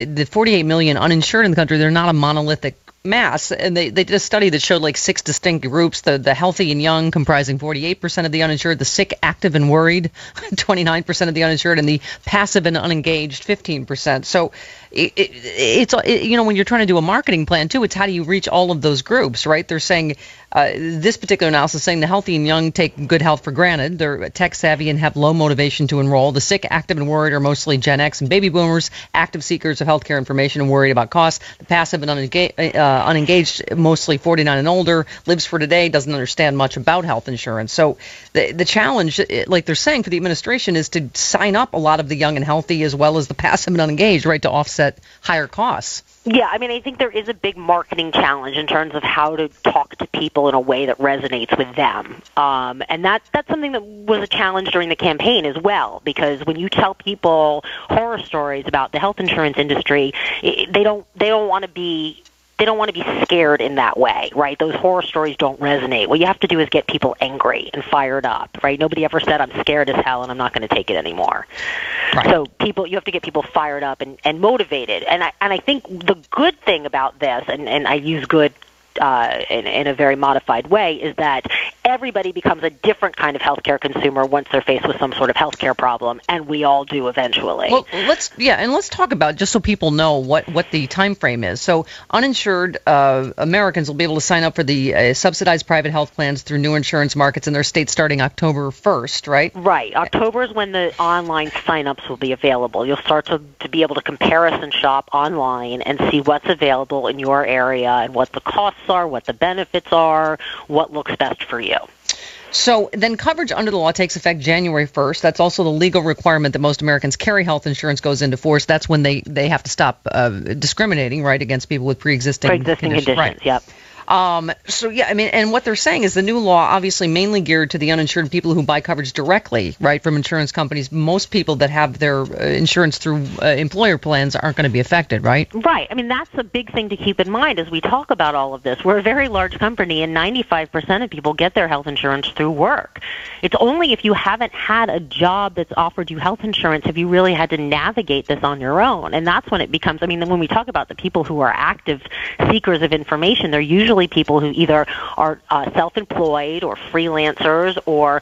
the 48 million uninsured in the country, they're not a monolithic mass. And they did a study that showed like six distinct groups, the healthy and young comprising 48% of the uninsured, the sick, active, and worried, 29% of the uninsured, and the passive and unengaged, 15%. So it's you know, when you're trying to do a marketing plan, too, it's how do you reach all of those groups, right? They're saying this particular analysis is saying the healthy and young take good health for granted. They're tech savvy and have low motivation to enroll. The sick, active, and worried are mostly Gen X and baby boomers, active seekers of healthcare information and worried about costs. The passive and unengaged, mostly 49 and older, lives for today, doesn't understand much about health insurance. So the challenge, like they're saying, for the administration is to sign up a lot of the young and healthy as well as the passive and unengaged, right, to offset higher costs. Yeah, I mean, I think there is a big marketing challenge in terms of how to talk to people in a way that resonates with them. And that's something that was a challenge during the campaign as well, because when you tell people horror stories about the health insurance industry, they don't want to be scared in that way, right? Those horror stories don't resonate. What you have to do is get people angry and fired up, right? Nobody ever said, I'm scared as hell and I'm not going to take it anymore. Right. So you have to get people fired up and motivated. And I think the good thing about this, and I use good in a very modified way, is that everybody becomes a different kind of healthcare consumer once they're faced with some sort of healthcare problem, and we all do eventually. Well, let's talk about, just so people know what the time frame is. So uninsured Americans will be able to sign up for the subsidized private health plans through new insurance markets in their state starting October 1st, right? Right. October is when the online signups will be available. You'll start to be able to comparison shop online and see what's available in your area and what the costs are, what the benefits are, what looks best for you. So then coverage under the law takes effect January 1st. That's also the legal requirement that most Americans carry health insurance goes into force. That's when they have to stop discriminating, right, against people with pre-existing conditions. Right. Yep. So, yeah, I mean, and what they're saying is the new law obviously mainly geared to the uninsured people who buy coverage directly, right, from insurance companies. Most people that have their insurance through employer plans aren't going to be affected, right? Right. I mean, that's a big thing to keep in mind as we talk about all of this. We're a very large company, and 95% of people get their health insurance through work. It's only if you haven't had a job that's offered you health insurance have you really had to navigate this on your own. And that's when it becomes, I mean, when we talk about the people who are active seekers of information, they're usually people who either are self-employed or freelancers or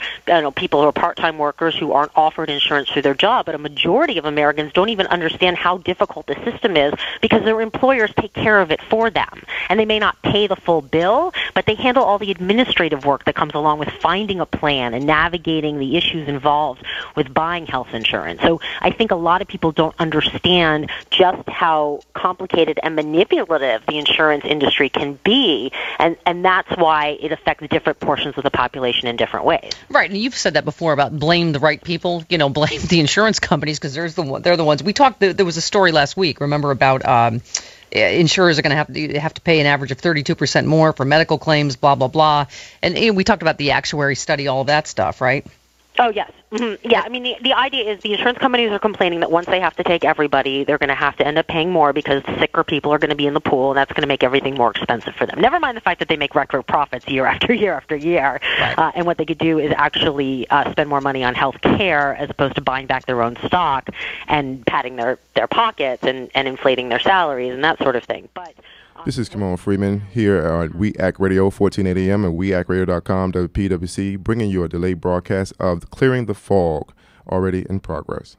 people who are part-time workers who aren't offered insurance through their job. But a majority of Americans don't even understand how difficult the system is because their employers take care of it for them. And they may not pay the full bill, but they handle all the administrative work that comes along with finding a plan and navigating the issues involved with buying health insurance. So I think a lot of people don't understand just how complicated and manipulative the insurance industry can be. And that's why it affects different portions of the population in different ways. Right. And you've said that before about blame the right people, blame the insurance companies because they're the ones. We talked, there was a story last week, remember, about insurers are going to have to pay an average of 32% more for medical claims, blah, blah, blah. And we talked about the actuary study, all that stuff, right? Oh, yes. Mm-hmm. Yeah, I mean, the idea is the insurance companies are complaining that once they have to take everybody, they're going to have to end up paying more because sicker people are going to be in the pool, and that's going to make everything more expensive for them. Never mind the fact that they make record profits year after year after year, right. And what they could do is actually spend more money on health care as opposed to buying back their own stock and padding their pockets and inflating their salaries and that sort of thing. But this is Kamal Freeman here on We Act Radio, 1480 AM and weactradio.com, WPWC, bringing you a delayed broadcast of Clearing the Fog, already in progress.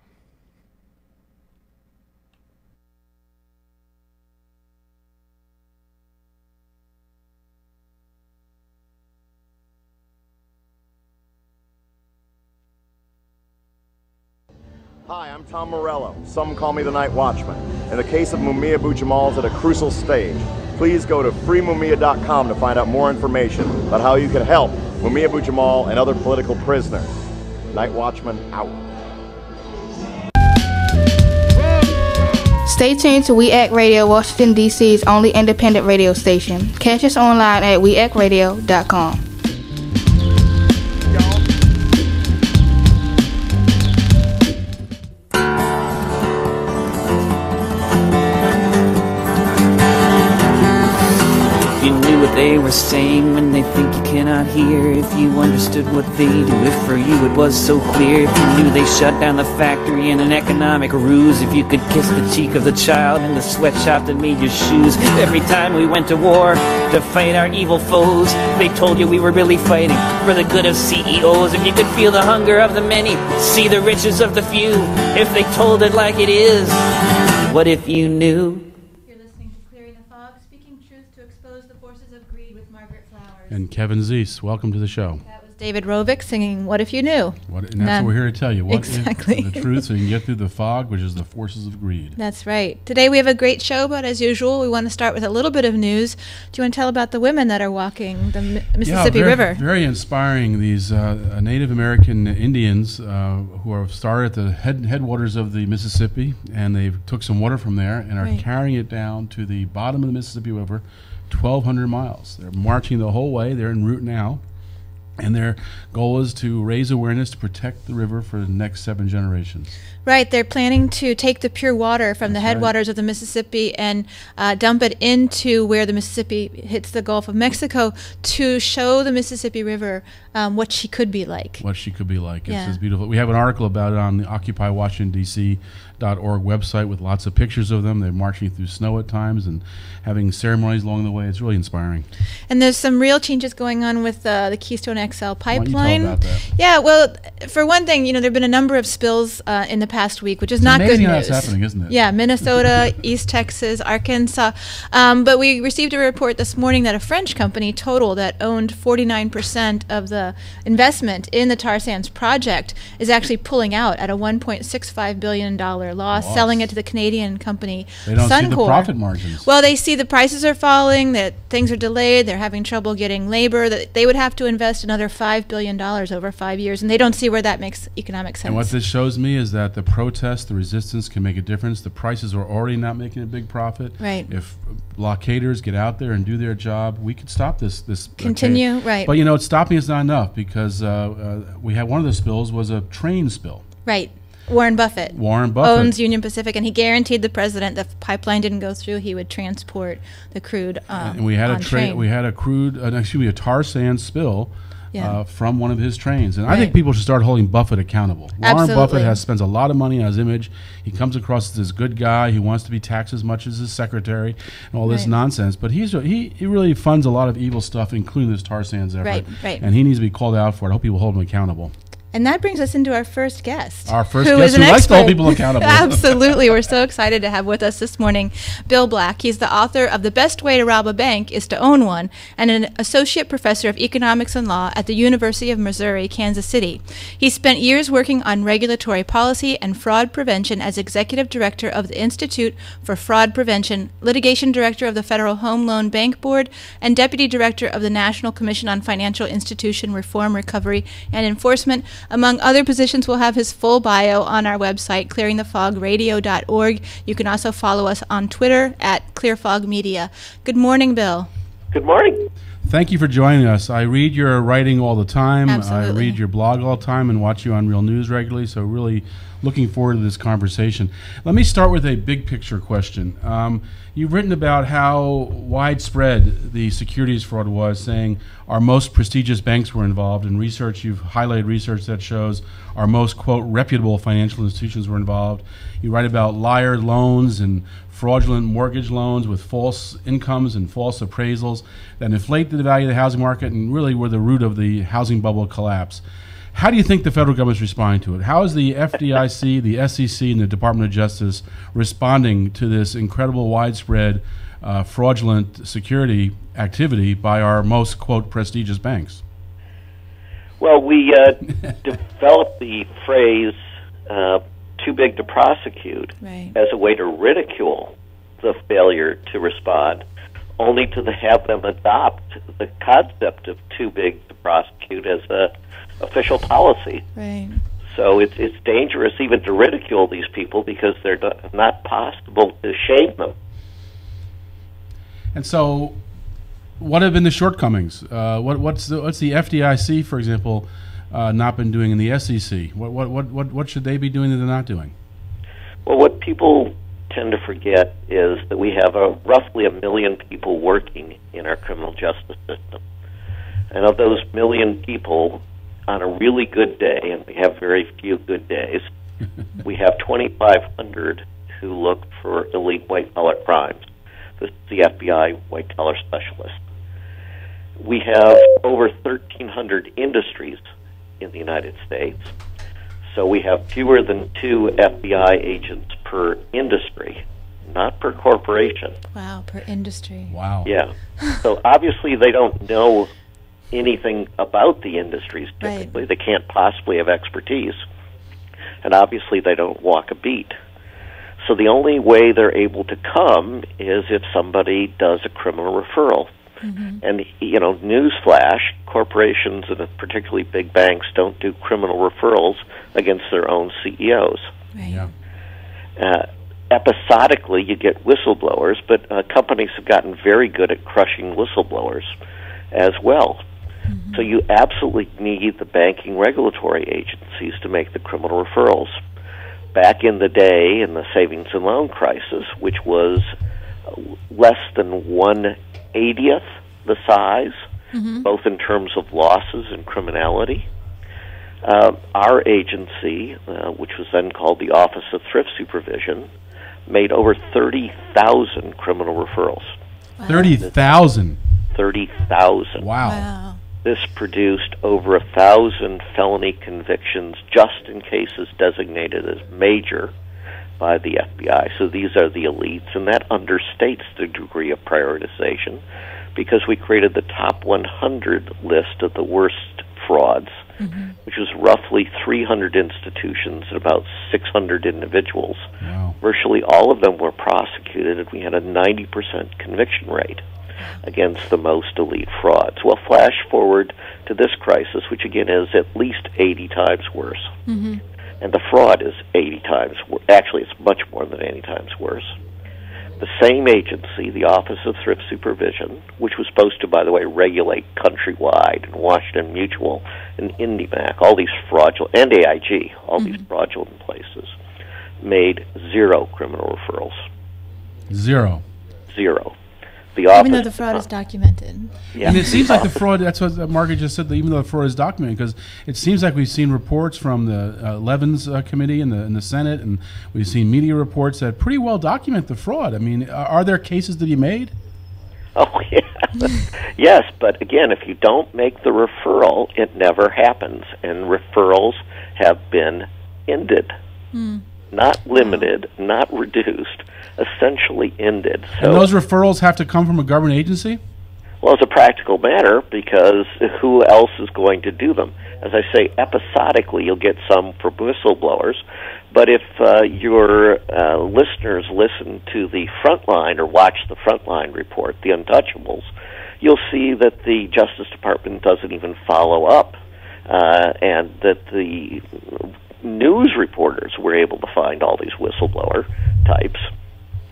Hi, I'm Tom Morello. Some call me the Night Watchman. In the case of Mumia Abu-Jamal is at a crucial stage. Please go to freemumia.com to find out more information about how you can help Mumia Abu-Jamal and other political prisoners. Night Watchman out. Stay tuned to We Act Radio, Washington, D.C.'s only independent radio station. Catch us online at weactradio.com. they were saying when they think you cannot hear. If you understood what they do, if for you it was so clear. If you knew they shut down the factory in an economic ruse. If you could kiss the cheek of the child in the sweatshop that made your shoes. Every time we went to war to fight our evil foes, they told you we were really fighting for the good of CEOs. If you could feel the hunger of the many, see the riches of the few, if they told it like it is, what if you knew? And Kevin Zeese, welcome to the show. That was David Rovics singing What If You Knew. What, and that's what we're here to tell you. What exactly. The truth, so you can get through the fog, which is the forces of greed. That's right. Today we have a great show, but as usual, we want to start with a little bit of news. Do you want to tell about the women that are walking the Mississippi River? Very inspiring. These Native American Indians who have started at the headwaters of the Mississippi, and they took some water from there and are carrying it down to the bottom of the Mississippi River. 1,200 miles. They're marching the whole way. They're en route now. And their goal is to raise awareness to protect the river for the next 7 generations. Right. They're planning to take the pure water from the headwaters of the Mississippi and dump it into where the Mississippi hits the Gulf of Mexico to show the Mississippi River what she could be like. What she could be like. Yeah. It's beautiful. We have an article about it on the OccupyWashingtonDC.org website with lots of pictures of them. They're marching through snow at times and having ceremonies along the way. It's really inspiring. And there's some real changes going on with the Keystone XL pipeline. Why don't you tell about that? Yeah, well, for one thing, you know, there have been a number of spills in the past week, which is not good news. Amazing how that's happening, isn't it? Yeah, Minnesota, East Texas, Arkansas. But we received a report this morning that a French company, Total, that owned 49% of the investment in the tar sands project is actually pulling out at a $1.65 billion loss, selling it to the Canadian company, Suncor. They don't see the profit margins. Well, they see the prices are falling, that things are delayed, they're having trouble getting labor, that they would have to invest another $5 billion over 5 years, and they don't see where that makes economic sense. And what this shows me is that the protest, the resistance can make a difference. The prices are already not making a big profit. Right. If blockaders get out there and do their job, we could stop this continue, right. But, you know, stopping is not enough because we had one of the spills was a train spill. Right. Warren Buffett owns Union Pacific, and he guaranteed the president that if the pipeline didn't go through, he would transport the crude and we had on train. We had a tar sand spill. Yeah. From one of his trains. And I think people should start holding Buffett accountable. Absolutely. Warren Buffett spends a lot of money on his image. He comes across as this good guy. He wants to be taxed as much as his secretary and all this nonsense. But he really funds a lot of evil stuff, including this tar sands effort. Right. And he needs to be called out for it. I hope people hold him accountable. And that brings us into our first guest. Our first guest who likes to hold people accountable. Absolutely. We're so excited to have with us this morning Bill Black. He's the author of The Best Way to Rob a Bank is to Own One and an associate professor of economics and law at the University of Missouri, Kansas City. He spent years working on regulatory policy and fraud prevention as executive director of the Institute for Fraud Prevention, litigation director of the Federal Home Loan Bank Board, and deputy director of the National Commission on Financial Institution Reform, Recovery, and Enforcement. Among other positions, we'll have his full bio on our website, clearingthefogradio.org. You can also follow us on Twitter at clearfogmedia. Good morning, Bill. Good morning. Thank you for joining us. I read your writing all the time. Absolutely. I read your blog all the time and watch you on Real News regularly, so really looking forward to this conversation. Let me start with a big picture question. You've written about how widespread the securities fraud was, saying our most prestigious banks were involved. In research, you've highlighted research that shows our most, quote, reputable financial institutions were involved. You write about liar loans and fraudulent mortgage loans with false incomes and false appraisals that inflate the value of the housing market and really were the root of the housing bubble collapse. How do you think the federal government's responding to it? How is the FDIC, the SEC, and the Department of Justice responding to this incredible widespread fraudulent security activity by our most, quote, prestigious banks? Well, we developed the phrase too big to prosecute as a way to ridicule the failure to respond, only to have them adopt the concept of too big to prosecute as a official policy. Right. So it's dangerous even to ridicule these people because they're not possible to shame them. And so what have been the shortcomings? What's the FDIC, for example, not been doing in the SEC? What should they be doing that they're not doing? Well, what people tend to forget is that we have roughly 1 million people working in our criminal justice system. And of those 1 million people, on a really good day, and we have very few good days, we have 2,500 who look for elite white-collar crimes. This is the FBI white-collar specialist. We have over 1,300 industries in the United States, so we have fewer than 2 FBI agents per industry, not per corporation. Wow, per industry. Wow. Yeah. So obviously they don't know anything about the industries typically. Right. They can't possibly have expertise. And obviously they don't walk a beat. So the only way they're able to come is if somebody does a criminal referral. Mm-hmm. And, you know, newsflash, corporations and particularly big banks don't do criminal referrals against their own CEOs. Right. Yeah. Episodically, you get whistleblowers, but companies have gotten very good at crushing whistleblowers as well. Mm-hmm. So you absolutely need the banking regulatory agencies to make the criminal referrals. Back in the day, in the savings and loan crisis, which was less than 1/80th the size, mm-hmm. both in terms of losses and criminality, our agency, which was then called the Office of Thrift Supervision, made over 30,000 criminal referrals. Wow. 30,000? 30,000. Wow. Wow. This produced over 1,000 felony convictions just in cases designated as major by the FBI. So these are the elites, and that understates the degree of prioritization because we created the top 100 list of the worst frauds, mm-hmm. which was roughly 300 institutions and about 600 individuals. Wow. Virtually all of them were prosecuted, and we had a 90% conviction rate against the most elite frauds. Well, flash forward to this crisis, which again is at least 80 times worse. Mm-hmm. And the fraud is 80 times worse. Actually, it's much more than 80 times worse. The same agency, the Office of Thrift Supervision, which was supposed to, by the way, regulate Countrywide and Washington Mutual and IndyMac, all these fraudulent, and AIG, all mm-hmm. these fraudulent places, made 0 criminal referrals. 0. Even though the fraud is documented. Yeah. And it seems like the fraud, that's what Margaret just said, even though the fraud is documented, because it seems like we've seen reports from the Levins Committee and the Senate, and we've seen media reports that pretty well document the fraud. I mean, are there cases to be made? Oh, yeah. Yes, but again, if you don't make the referral, it never happens, and referrals have been ended. Mm. Not limited, not reduced, essentially ended. So, and those referrals have to come from a government agency? Well, it's a practical matter because who else is going to do them? As I say, episodically you'll get some for whistleblowers, but if your listeners listen to the Frontline or watch the Frontline report, The Untouchables, you'll see that the Justice Department doesn't even follow up and that the news reporters were able to find all these whistleblower types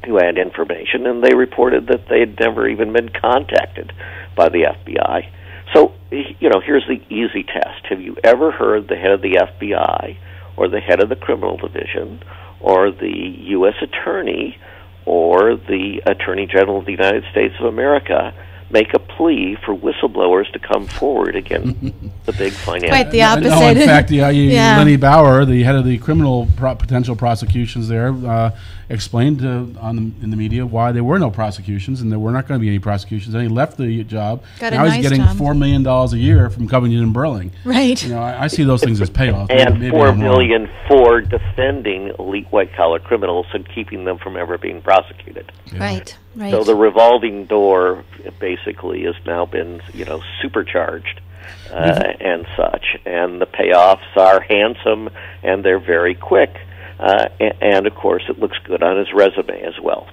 who had information, and they reported that they had never even been contacted by the FBI. So, you know, here's the easy test. Have you ever heard the head of the FBI or the head of the criminal division or the U.S. attorney or the Attorney General of the United States of America make a plea for whistleblowers to come forward against the big financial? Quite the opposite. No, in fact, yeah. Lanny Breuer, the head of the criminal potential prosecutions there, explained in the media why there were no prosecutions and there were not going to be any prosecutions. And he left the job. Now he's getting job. $4 million a year from Covington and Burling. Right. You know, I see those things as payoffs. And maybe $4 million for defending elite white-collar criminals and keeping them from ever being prosecuted. Yeah. Right. Right. So the revolving door basically has now been, you know, supercharged mm-hmm. and such, and the payoffs are handsome and they're very quick, and of course it looks good on his resume as well.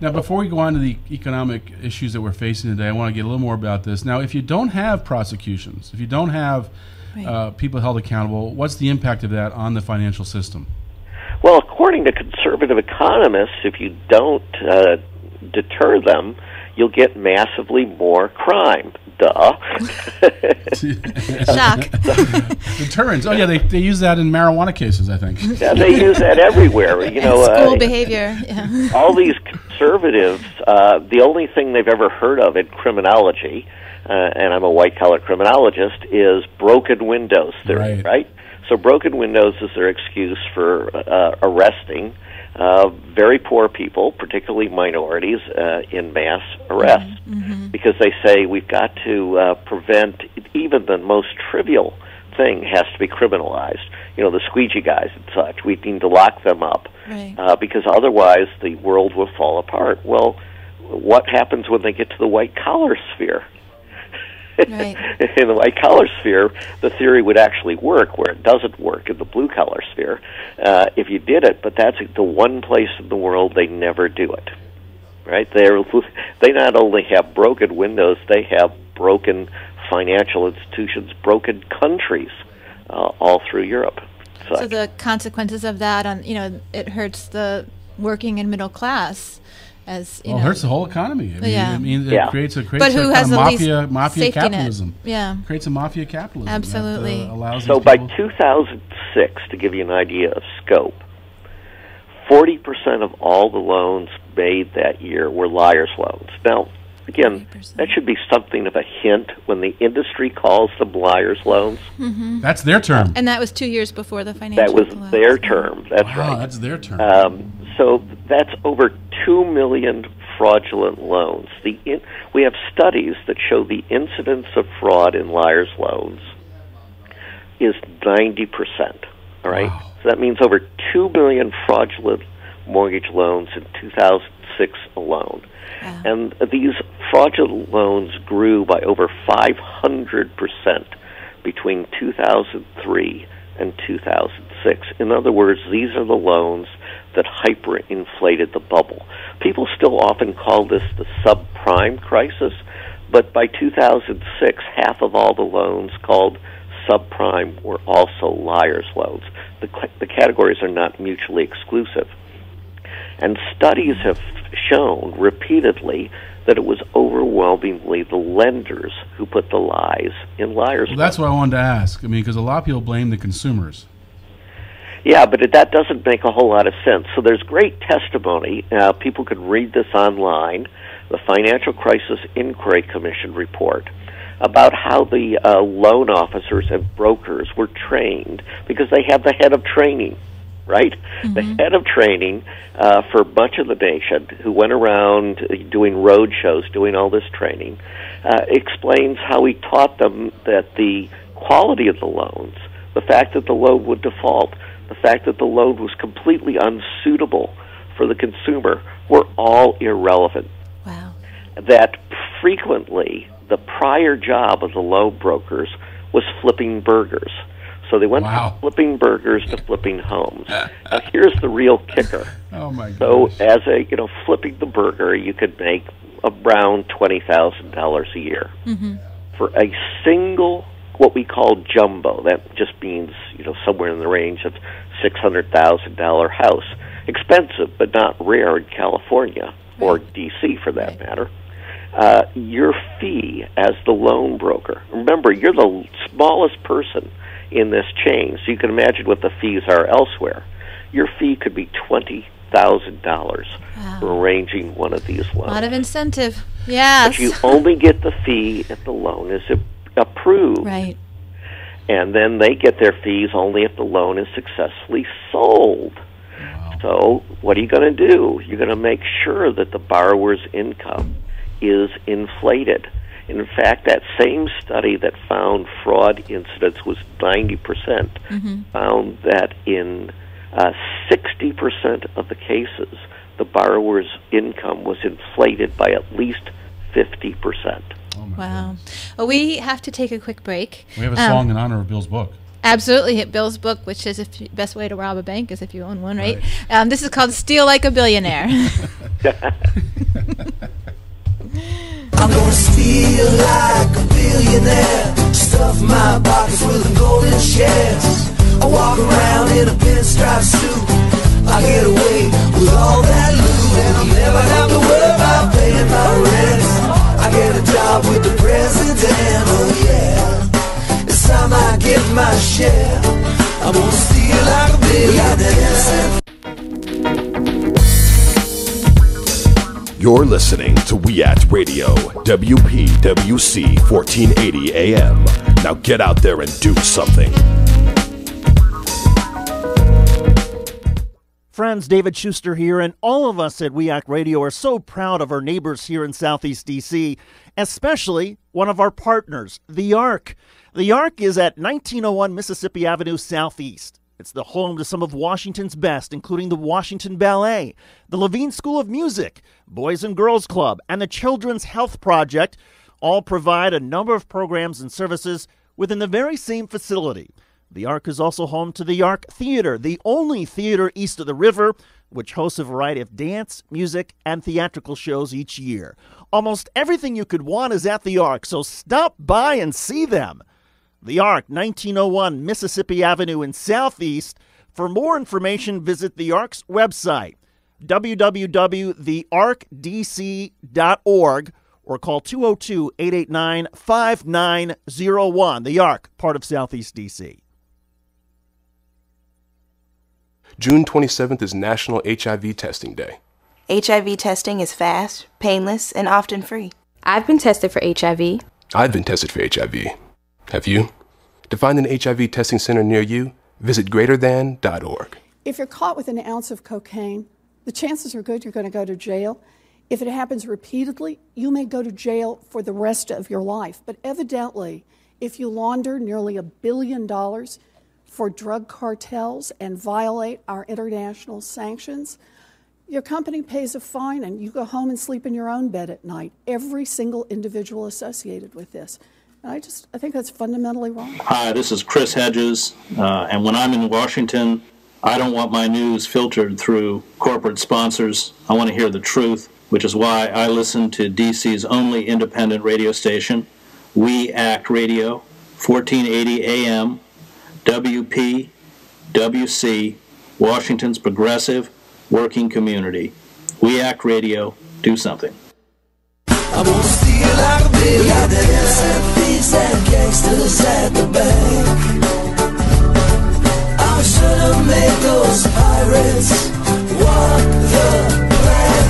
Now, before we go on to the economic issues that we're facing today, I want to get a little more about this. Now, if you don't have prosecutions, if you don't have right. People held accountable, what's the impact of that on the financial system? Well, according to conservative economists, if you don't deter them, you'll get massively more crime. duh. Shock. Deterrence. Oh, yeah, they use that in marijuana cases, I think. Yeah, they use that everywhere. You know, school behavior. Yeah. All these conservatives, the only thing they've ever heard of in criminology, and I'm a white-collar criminologist, is broken windows theory, right? So broken windows is their excuse for arresting very poor people, particularly minorities, in mass arrests, because they say we've got to prevent even the most trivial thing has to be criminalized. You know, the squeegee guys and such. We need to lock them up because otherwise the world will fall apart. Well, what happens when they get to the white-collar sphere? In the white-collar sphere, the theory would actually work where it doesn't work in the blue-collar sphere if you did it, but that's the one place in the world they never do it, right? They not only have broken windows, they have broken financial institutions, broken countries all through Europe. So the consequences of that, on it hurts the working and middle class. As, well, it hurts the whole economy. I mean, it creates a mafia capitalism. Yeah, creates a mafia capitalism. Absolutely. So by 2006, to give you an idea of scope, 40% of all the loans made that year were liar's loans. Now, again, 40%. That should be something of a hint when the industry calls them liar's loans. That's their term. And that was 2 years before the financial. That was their term. That's right. That's their term. So that's over 2 million fraudulent loans. We have studies that show the incidence of fraud in liar's loans is 90%. All right, so that means over 2 million fraudulent mortgage loans in 2006 alone, and these fraudulent loans grew by over 500% between 2003 and 2006. In other words, these are the loans that hyperinflated the bubble. People still often call this the subprime crisis, but by 2006, half of all the loans called subprime were also liar's loans. The categories are not mutually exclusive. And studies have shown repeatedly that it was overwhelmingly the lenders who put the lies in liar's loans. Well, that's what I wanted to ask, because a lot of people blame the consumers. Yeah, but that doesn't make a whole lot of sense. So there's great testimony. People could read this online, the Financial Crisis Inquiry Commission report, about how the loan officers and brokers were trained, because they have the head of training, right? The head of training for much of the nation, who went around doing road shows, doing all this training, explains how he taught them that the quality of the loans, the fact that the loan would default, the fact that the loan was completely unsuitable for the consumer, were all irrelevant. Wow. That frequently the prior job of the loan brokers was flipping burgers. So they went from flipping burgers to flipping homes. Now here's the real kicker. Oh my gosh. So as a flipping the burger, you could make around $20,000 a year for a single what we call jumbo. That just means somewhere in the range of $600,000 house. Expensive, but not rare in California or DC for that matter. Your fee as the loan broker. Remember, you're the smallest person in this chain, so you can imagine what the fees are elsewhere. Your fee could be $20,000 for arranging one of these loans. A lot of incentive. Yes. But you only get the fee if the loan is approved. Right. And then they get their fees only if the loan is successfully sold. Wow. So what are you going to do? You're going to make sure that the borrower's income is inflated. In fact, that same study that found fraud incidence was 90%, found that in 60% of the cases, the borrower's income was inflated by at least 50%. Wow. Well, we have to take a quick break. We have a song in honor of Bill's book. Absolutely. Bill's book, which is the best way to rob a bank is if you own one, right? This is called Steal Like a Billionaire. I'm going to steal like a billionaire. Stuff my pockets full of golden shares. I walk around in a pinstripe suit. I get away with all that loot. And I'll never have to worry about paying my rent. I get a job with the president. You're listening to We Act Radio, WPWC 1480 AM. Now get out there and do something. Friends, David Schuster here, and all of us at We Act Radio are so proud of our neighbors here in Southeast D.C., especially one of our partners, the ARC. The ARC is at 1901 Mississippi Avenue Southeast. It's the home to some of Washington's best, including the Washington Ballet, the Levine School of Music, Boys and Girls Club, and the Children's Health Project, all provide a number of programs and services within the very same facility. The ARC is also home to the ARC Theater, the only theater east of the river, which hosts a variety of dance, music, and theatrical shows each year. Almost everything you could want is at the ARC, so stop by and see them. The ARC, 1901 Mississippi Avenue in Southeast. For more information, visit the ARC's website, www.thearcdc.org, or call 202-889-5901. The ARC, part of Southeast D.C. June 27th is National HIV Testing Day. HIV testing is fast, painless, and often free. I've been tested for HIV. I've been tested for HIV. Have you? To find an HIV testing center near you, visit greaterthan.org. If you're caught with an ounce of cocaine, the chances are good you're going to go to jail. If it happens repeatedly, you may go to jail for the rest of your life. But evidently, if you launder nearly $1 billion, for drug cartels and violate our international sanctions, your company pays a fine and you go home and sleep in your own bed at night. Every single individual associated with this. And I think that's fundamentally wrong. Hi, this is Chris Hedges, and when I'm in Washington, I don't want my news filtered through corporate sponsors. I want to hear the truth, which is why I listen to DC's only independent radio station, We Act Radio, 1480 AM, WPWC, Washington's progressive working community. We Act Radio, do something. I want to see you like a billionaire, send thieves and gangsters at the bank. I should have made those pirates walk the plank.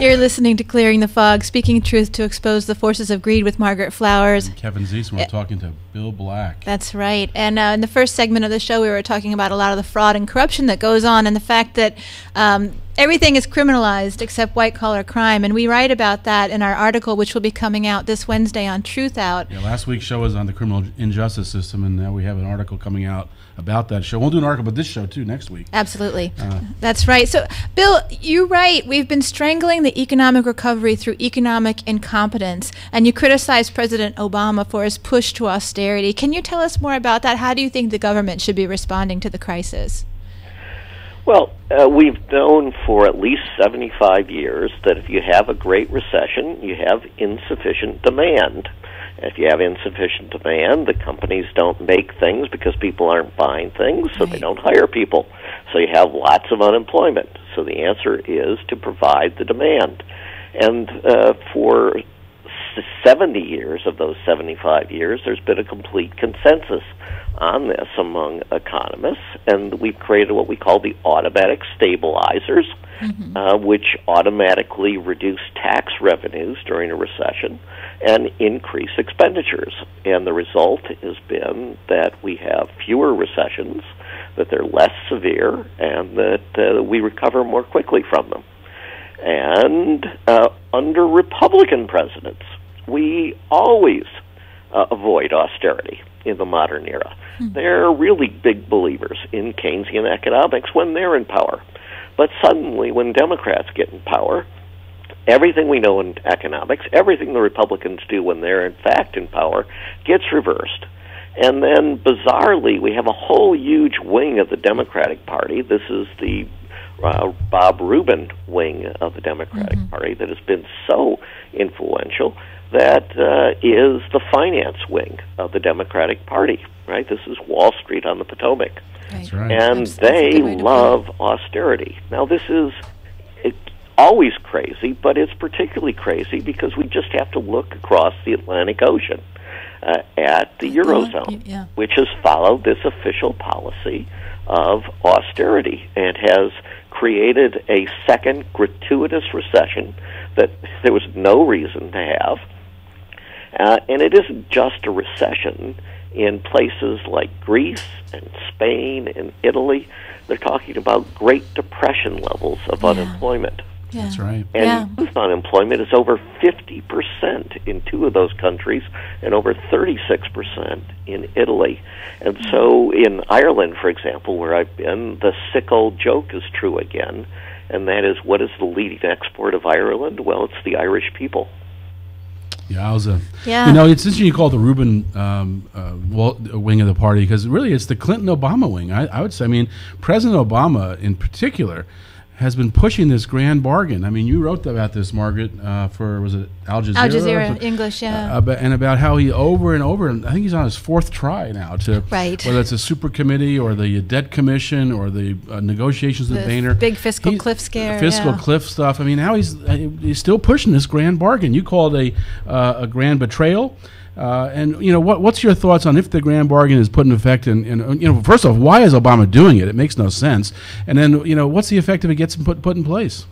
You're listening to Clearing the Fog, speaking truth to expose the forces of greed with Margaret Flowers. Kevin Zeese, we're talking to Bill Black. That's right. And in the first segment of the show, we were talking about a lot of the fraud and corruption that goes on, and the fact that everything is criminalized except white-collar crime. And we write about that in our article, which will be coming out this Wednesday on Truthout. Yeah, last week's show was on the criminal injustice system, and now we have an article coming out about that show. We'll do an article about this show, too, next week. Absolutely. That's right. So, Bill, you're right. We've been strangling the economic recovery through economic incompetence, and you criticized President Obama for his push to austerity. Can you tell us more about that? How do you think the government should be responding to the crisis? Well, we've known for at least 75 years that if you have a great recession, you have insufficient demand. If you have insufficient demand, the companies don't make things because people aren't buying things, so they don't hire people. So you have lots of unemployment. So the answer is to provide the demand. And for 70 years of those 75 years, there's been a complete consensus on this among economists, and we've created what we call the automatic stabilizers, which automatically reduce tax revenues during a recession and increase expenditures. And the result has been that we have fewer recessions, that they're less severe, and that we recover more quickly from them. And under Republican presidents, we always avoid austerity in the modern era. They're really big believers in Keynesian economics when they're in power. But suddenly, when Democrats get in power, everything we know in economics, everything the Republicans do when they're in fact in power, gets reversed. And then, bizarrely, we have a whole huge wing of the Democratic Party. This is the Bob Rubin wing of the Democratic Party that has been so influential. That is the finance wing of the Democratic Party, right? This is Wall Street on the Potomac. That's right. And they love austerity. Now, this is always crazy, but it's particularly crazy because we just have to look across the Atlantic Ocean at the Eurozone, which has followed this official policy of austerity and has created a second gratuitous recession that there was no reason to have. And it isn't just a recession. In places like Greece and Spain and Italy, they're talking about Great Depression levels of unemployment. Yeah. That's right. And youth unemployment is over 50% in two of those countries and over 36% in Italy. And so in Ireland, for example, where I've been, the sick old joke is true again, and that is, what is the leading export of Ireland? Well, it's the Irish people. Yeah, you know, it's interesting you call the Rubin wing of the party, because really it's the Clinton-Obama wing, I would say. I mean, President Obama in particular has been pushing this grand bargain. I mean, you wrote about this, Margaret, for, was it Al Jazeera? Al Jazeera, English, and about how he over and over, and I think he's on his fourth try now, to whether it's a super committee or the debt commission or the negotiations with Boehner. Big fiscal cliff scare. Fiscal cliff stuff. I mean, now he's still pushing this grand bargain. You call it a grand betrayal. And, you know, what's your thoughts on if the grand bargain is put in effect? And you know, first off, why is Obama doing it? It makes no sense. And then, you know, what's the effect if it gets put in place?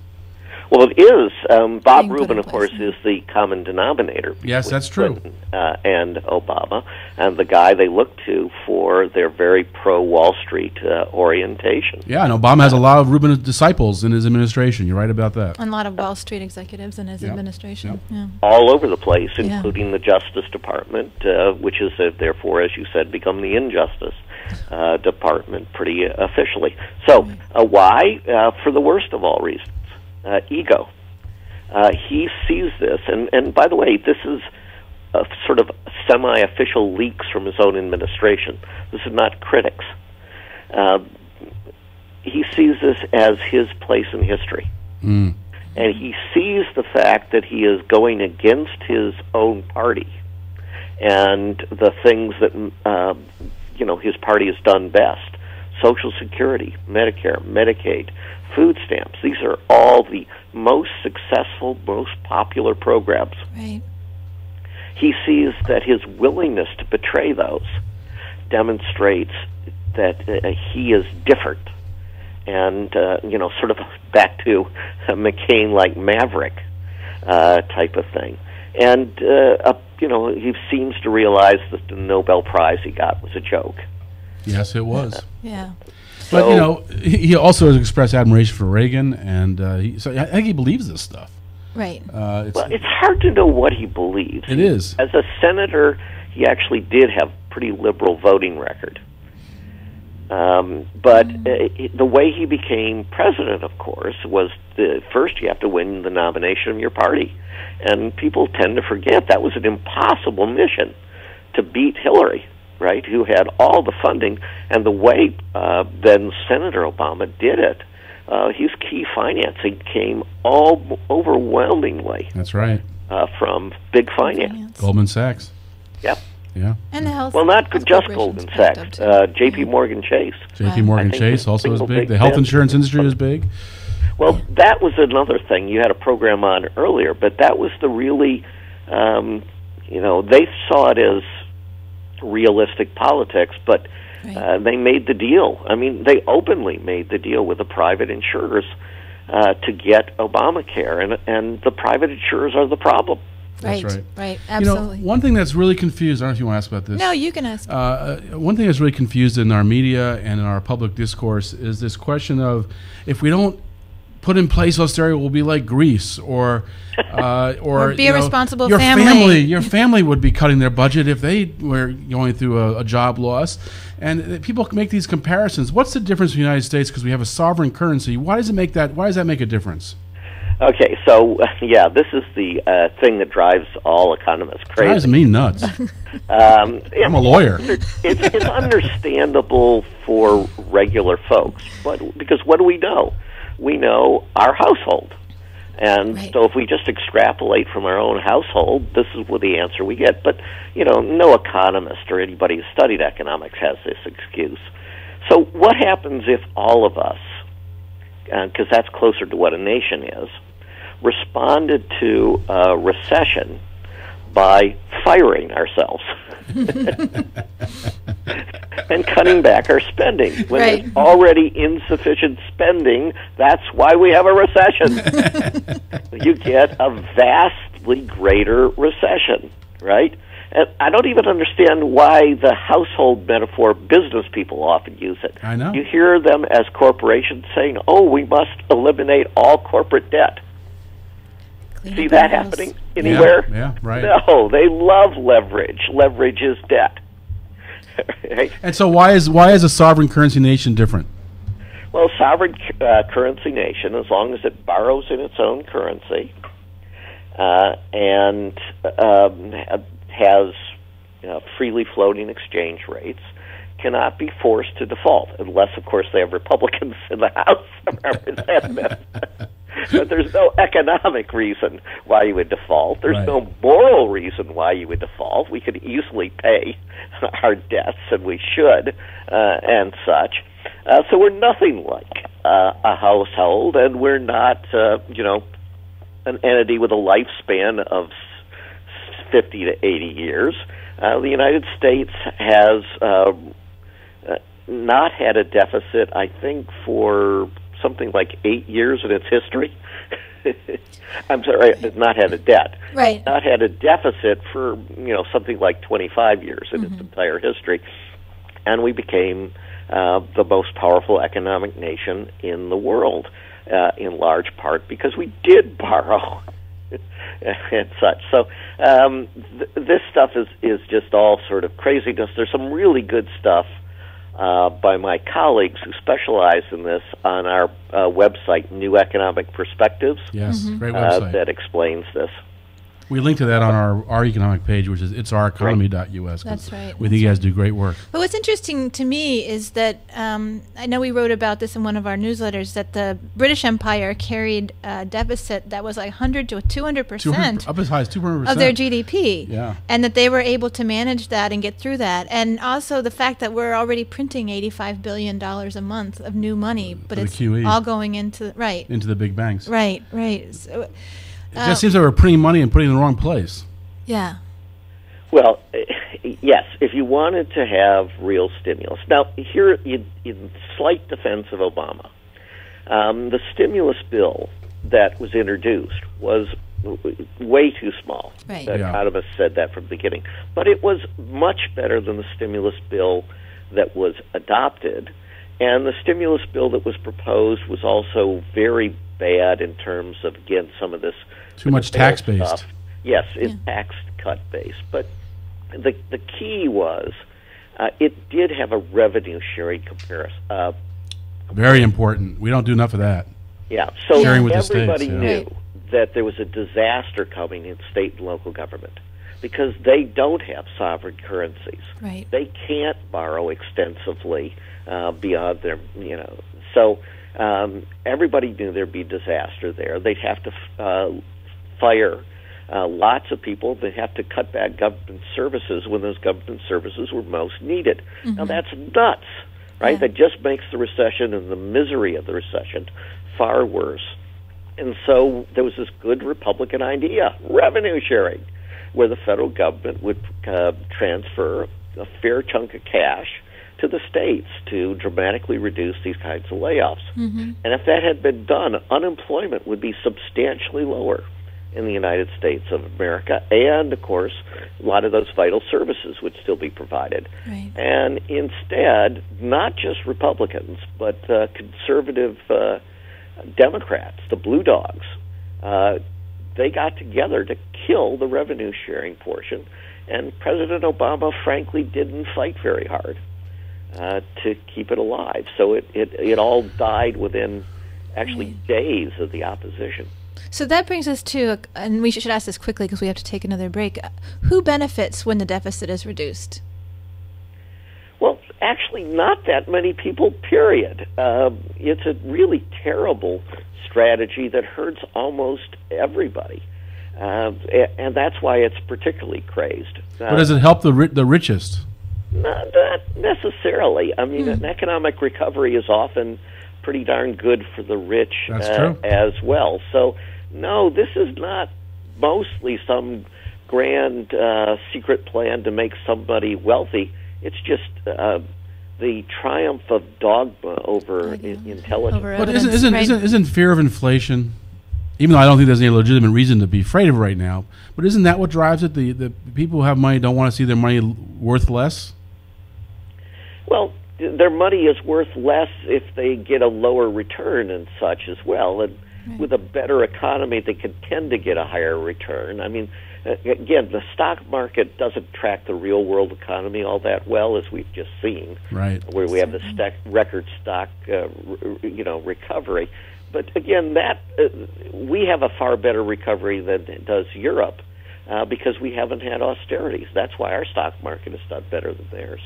Well, it is. Bob Rubin, of course, is the common denominator. Yes, that's true. Clinton, and Obama, and the guy they look to for their very pro-Wall Street orientation. Yeah, and Obama has a lot of Rubin disciples in his administration. You're right about that. And a lot of Wall Street executives in his administration. Yep. Yeah. All over the place, including the Justice Department, which is, therefore, as you said, become the Injustice Department pretty officially. So why? For the worst of all reasons. Ego. He sees this, and by the way, this is a sort of semi-official leaks from his own administration. This is not critics. He sees this as his place in history. And he sees the fact that he is going against his own party and the things that you know, his party has done best. Social Security, Medicare, Medicaid, food stamps. These are all the most successful, most popular programs. Right. He sees that his willingness to betray those demonstrates that he is different. And, you know, sort of back to McCain, like Maverick type of thing. And, you know, he seems to realize that the Nobel Prize he got was a joke. Yes, it was. Yeah. But, you know, he also has expressed admiration for Reagan, and so I think he believes this stuff. Right. Well, it's hard to know what he believes. It is. As a senator, he actually did have a pretty liberal voting record. But the way he became president, of course, was first you have to win the nomination of your party. And people tend to forget that was an impossible mission to beat Hillary. Right, who had all the funding, and the way then Senator Obama did it, his key financing came all overwhelmingly. That's right. From big finance. Goldman Sachs. Yep. Yeah. And the health. Well, not just Goldman Sachs. J.P. Morgan Chase. J.P. Morgan Chase also is big. The health insurance industry is big. Well, that was another thing you had a program on earlier, but that was the really, you know, they saw it as realistic politics, but they made the deal. I mean, they openly made the deal with the private insurers to get Obamacare, and the private insurers are the problem. That's right, right, absolutely. You know, one thing that's really confused, I don't know if you want to ask about this. No, you can ask. One thing that's really confused in our media and in our public discourse is this question of, if we don't put in place austerity, will be like Greece, or be a responsible family. Your family would be cutting their budget if they were going through a job loss. And people make these comparisons. What's the difference in the United States, because we have a sovereign currency? Why does it make that? Why does that make a difference? Okay, so yeah, this is the thing that drives all economists crazy. Drives me nuts. I'm a lawyer. It's understandable for regular folks, but because what do we know? We know our household. And so if we just extrapolate from our own household, this is what the answer we get. But, you know, no economist or anybody who studied economics has this excuse. So what happens if all of us, because that's closer to what a nation is, responded to a recession by firing ourselves and cutting back our spending. When there's already insufficient spending, that's why we have a recession. You get a vastly greater recession, right? And I don't even understand why the household metaphor, business people often use it. I know. You hear them as corporations saying, oh, we must eliminate all corporate debt. See that happening anywhere? Yeah, right. No, they love leverage. Leverage is debt. Right? And so why is a sovereign currency nation different? Well, a sovereign currency nation, as long as it borrows in its own currency and has freely floating exchange rates, cannot be forced to default, unless, of course, they have Republicans in the House of Representatives. But there's no economic reason why you would default. There's no moral reason why you would default. We could easily pay our debts, and we should, and such. So we're nothing like a household, and we're not, an entity with a lifespan of 50 to 80 years. The United States has not had a deficit, I think, for something like 8 years in its history. I'm sorry, not had a debt. Right. Not had a deficit for, something like 25 years in its entire history. And we became the most powerful economic nation in the world, in large part because we did borrow and such. So this stuff is just all sort of craziness. There's some really good stuff by my colleagues who specialize in this on our website, New Economic Perspectives. Yes, great website. That explains this. We link to that on our economic page, which is itsoureconomy.us. That's right. We think you guys do great work. But what's interesting to me is that I know we wrote about this in one of our newsletters, that the British Empire carried a deficit that was like 100 to 200%. Up as high as 200%. Of their GDP. Yeah. And that they were able to manage that and get through that. And also the fact that we're already printing $85 billion a month of new money, but it's QE. All going into, into the big banks. Right, right. So, it just seems like we're printing money and putting it in the wrong place. Yeah. Well, yes, if you wanted to have real stimulus. Now, here in slight defense of Obama, the stimulus bill that was introduced was way too small. Right. The economists said that from the beginning. But it was much better than the stimulus bill that was adopted. And the stimulus bill that was proposed was also very bad in terms of, again, some of this too much tax-based. Yes, it's tax cut-based. But the key was it did have a revenue-sharing comparison. Very important. We don't do enough of that. Yeah, so everybody knew that there was a disaster coming in state and local government because they don't have sovereign currencies. Right. They can't borrow extensively beyond their, So everybody knew there'd be disaster there. They'd have to fire lots of people. They'd have to cut back government services when those government services were most needed. Now, that's nuts, right? Yeah. That just makes the recession and the misery of the recession far worse. And so there was this good Republican idea, revenue sharing, where the federal government would transfer a fair chunk of cash to the states to dramatically reduce these kinds of layoffs. And if that had been done, unemployment would be substantially lower in the United States of America, and, of course, a lot of those vital services would still be provided. And instead, not just Republicans, but conservative Democrats, the Blue Dogs, they got together to kill the revenue-sharing portion, and President Obama, frankly, didn't fight very hard to keep it alive. So it all died within actually days of the opposition. So that brings us to, and we should ask this quickly because we have to take another break, who benefits when the deficit is reduced? Well, actually not that many people, period. It's a really terrible strategy that hurts almost everybody. And that's why it's particularly crazed. But does it help the richest? Not necessarily. I mean, an economic recovery is often pretty darn good for the rich as well. So, no, this is not mostly some grand secret plan to make somebody wealthy. It's just the triumph of dogma over intelligence. But isn't fear of inflation, even though I don't think there's any legitimate reason to be afraid of right now, but isn't that what drives it? The people who have money don't want to see their money worth less? Well, their money is worth less if they get a lower return and such as well. And with a better economy, they could tend to get a higher return. I mean, again, the stock market doesn't track the real world economy all that well, as we've just seen, right? Where we have the record stock, recovery. But again, that we have a far better recovery than does Europe because we haven't had austerities. That's why our stock market has done better than theirs.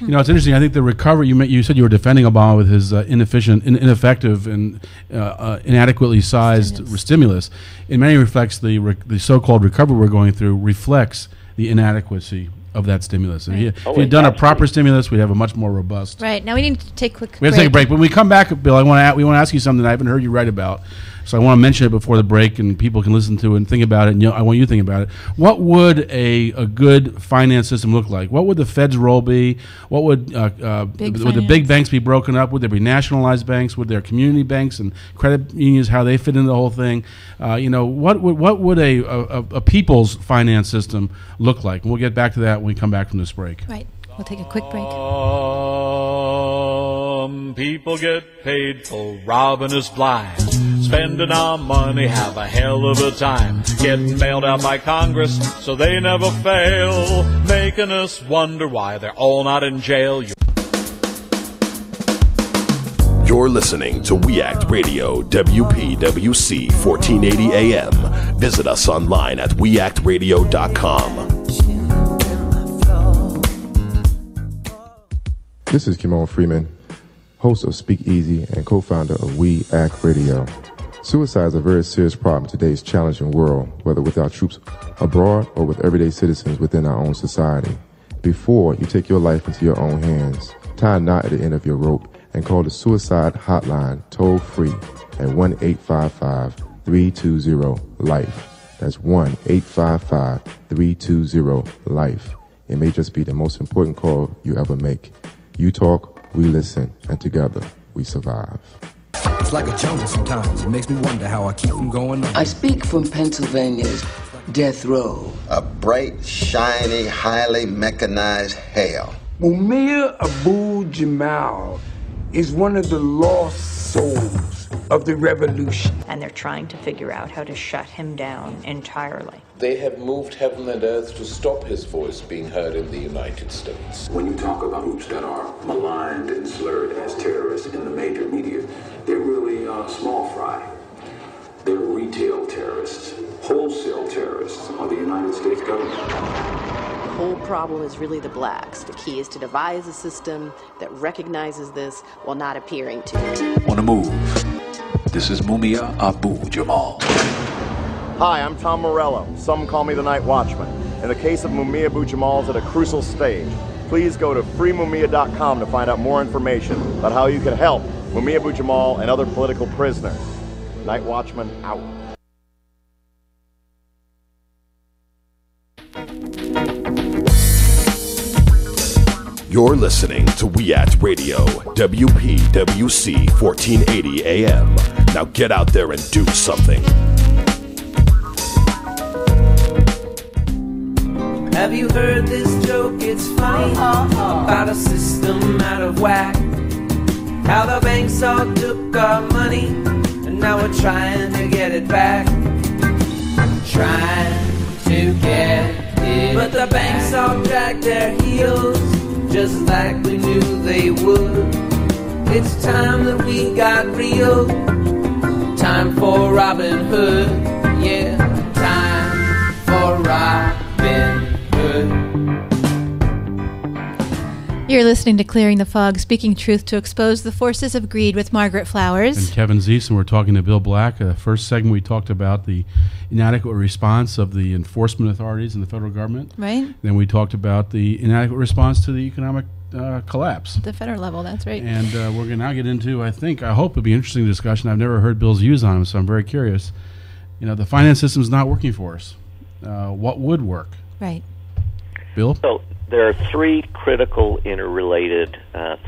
You know, it's interesting. I think the recovery you said you were defending Obama with his ineffective and inadequately sized stimulus. In many respects, the so-called recovery we're going through reflects the inadequacy of that stimulus. Right. If you'd done a proper stimulus, we'd have a much more robust. Right. Now we need to take a quick break. We have to take a break. When we come back, Bill, we want to ask you something that I haven't heard you write about. So I want to mention it before the break, and people can listen to it and think about it. And I want you to think about it. What would a good finance system look like? What would the Fed's role be? What would the big banks be broken up? Would there be nationalized banks? Would there community banks and credit unions? How they fit into the whole thing? What would a people's finance system look like? And we'll get back to that when we come back from this break. Right. We'll take a quick break. Some people get paid for robbing us blind. Spending our money, have a hell of a time. Getting bailed out by Congress so they never fail. Making us wonder why they're all not in jail. You're listening to We Act Radio, WPWC 1480 AM. Visit us online at weactradio.com. This is Kimon Freeman, host of Speak Easy and co-founder of We Act Radio. Suicide is a very serious problem in today's challenging world, whether with our troops abroad or with everyday citizens within our own society. Before you take your life into your own hands, tie a knot at the end of your rope and call the suicide hotline toll free at 1-855-320-LIFE. That's 1-855-320-LIFE. It may just be the most important call you ever make. You talk, we listen, and together we survive. It's like a jungle sometimes. It makes me wonder how I keep from going on. I speak from Pennsylvania's death row. A bright, shiny, highly mechanized hell. Mumia Abu-Jamal is one of the lost souls of the revolution. And they're trying to figure out how to shut him down entirely. They have moved heaven and earth to stop his voice being heard in the United States. When you talk about groups that are maligned and slurred as terrorists in the major media, they're really small fry. They're retail terrorists, wholesale terrorists of the United States government. The whole problem is really the blacks. The key is to devise a system that recognizes this while not appearing to it. On the move, this is Mumia Abu-Jamal. Hi, I'm Tom Morello. Some call me the Night Watchman. In the case of Mumia Abu-Jamal is at a crucial stage. Please go to freemumia.com to find out more information about how you can help Mumia Abu-Jamal and other political prisoners. Night Watchman out. You're listening to We Act Radio, WPWC 1480 AM. Now get out there and do something. Have you heard this joke? It's funny about a system out of whack. How the banks all took our money and now we're trying to get it back. Trying to get it but the banks all drag their heels, just like we knew they would. It's time that we got real. Time for Robin Hood. Yeah, time for Robin Hood. You're listening to Clearing the Fog, speaking truth to expose the forces of greed with Margaret Flowers. And Kevin Zeese, and we're talking to Bill Black. First segment we talked about the inadequate response of the enforcement authorities in the federal government. Right. Then we talked about the inadequate response to the economic collapse. The federal level, that's right. And we're going to now get into, I hope it'll be an interesting discussion. I've never heard Bill's views on them, so I'm very curious. You know, the finance system's not working for us. what would work? Right. Bill? So there are three critical interrelated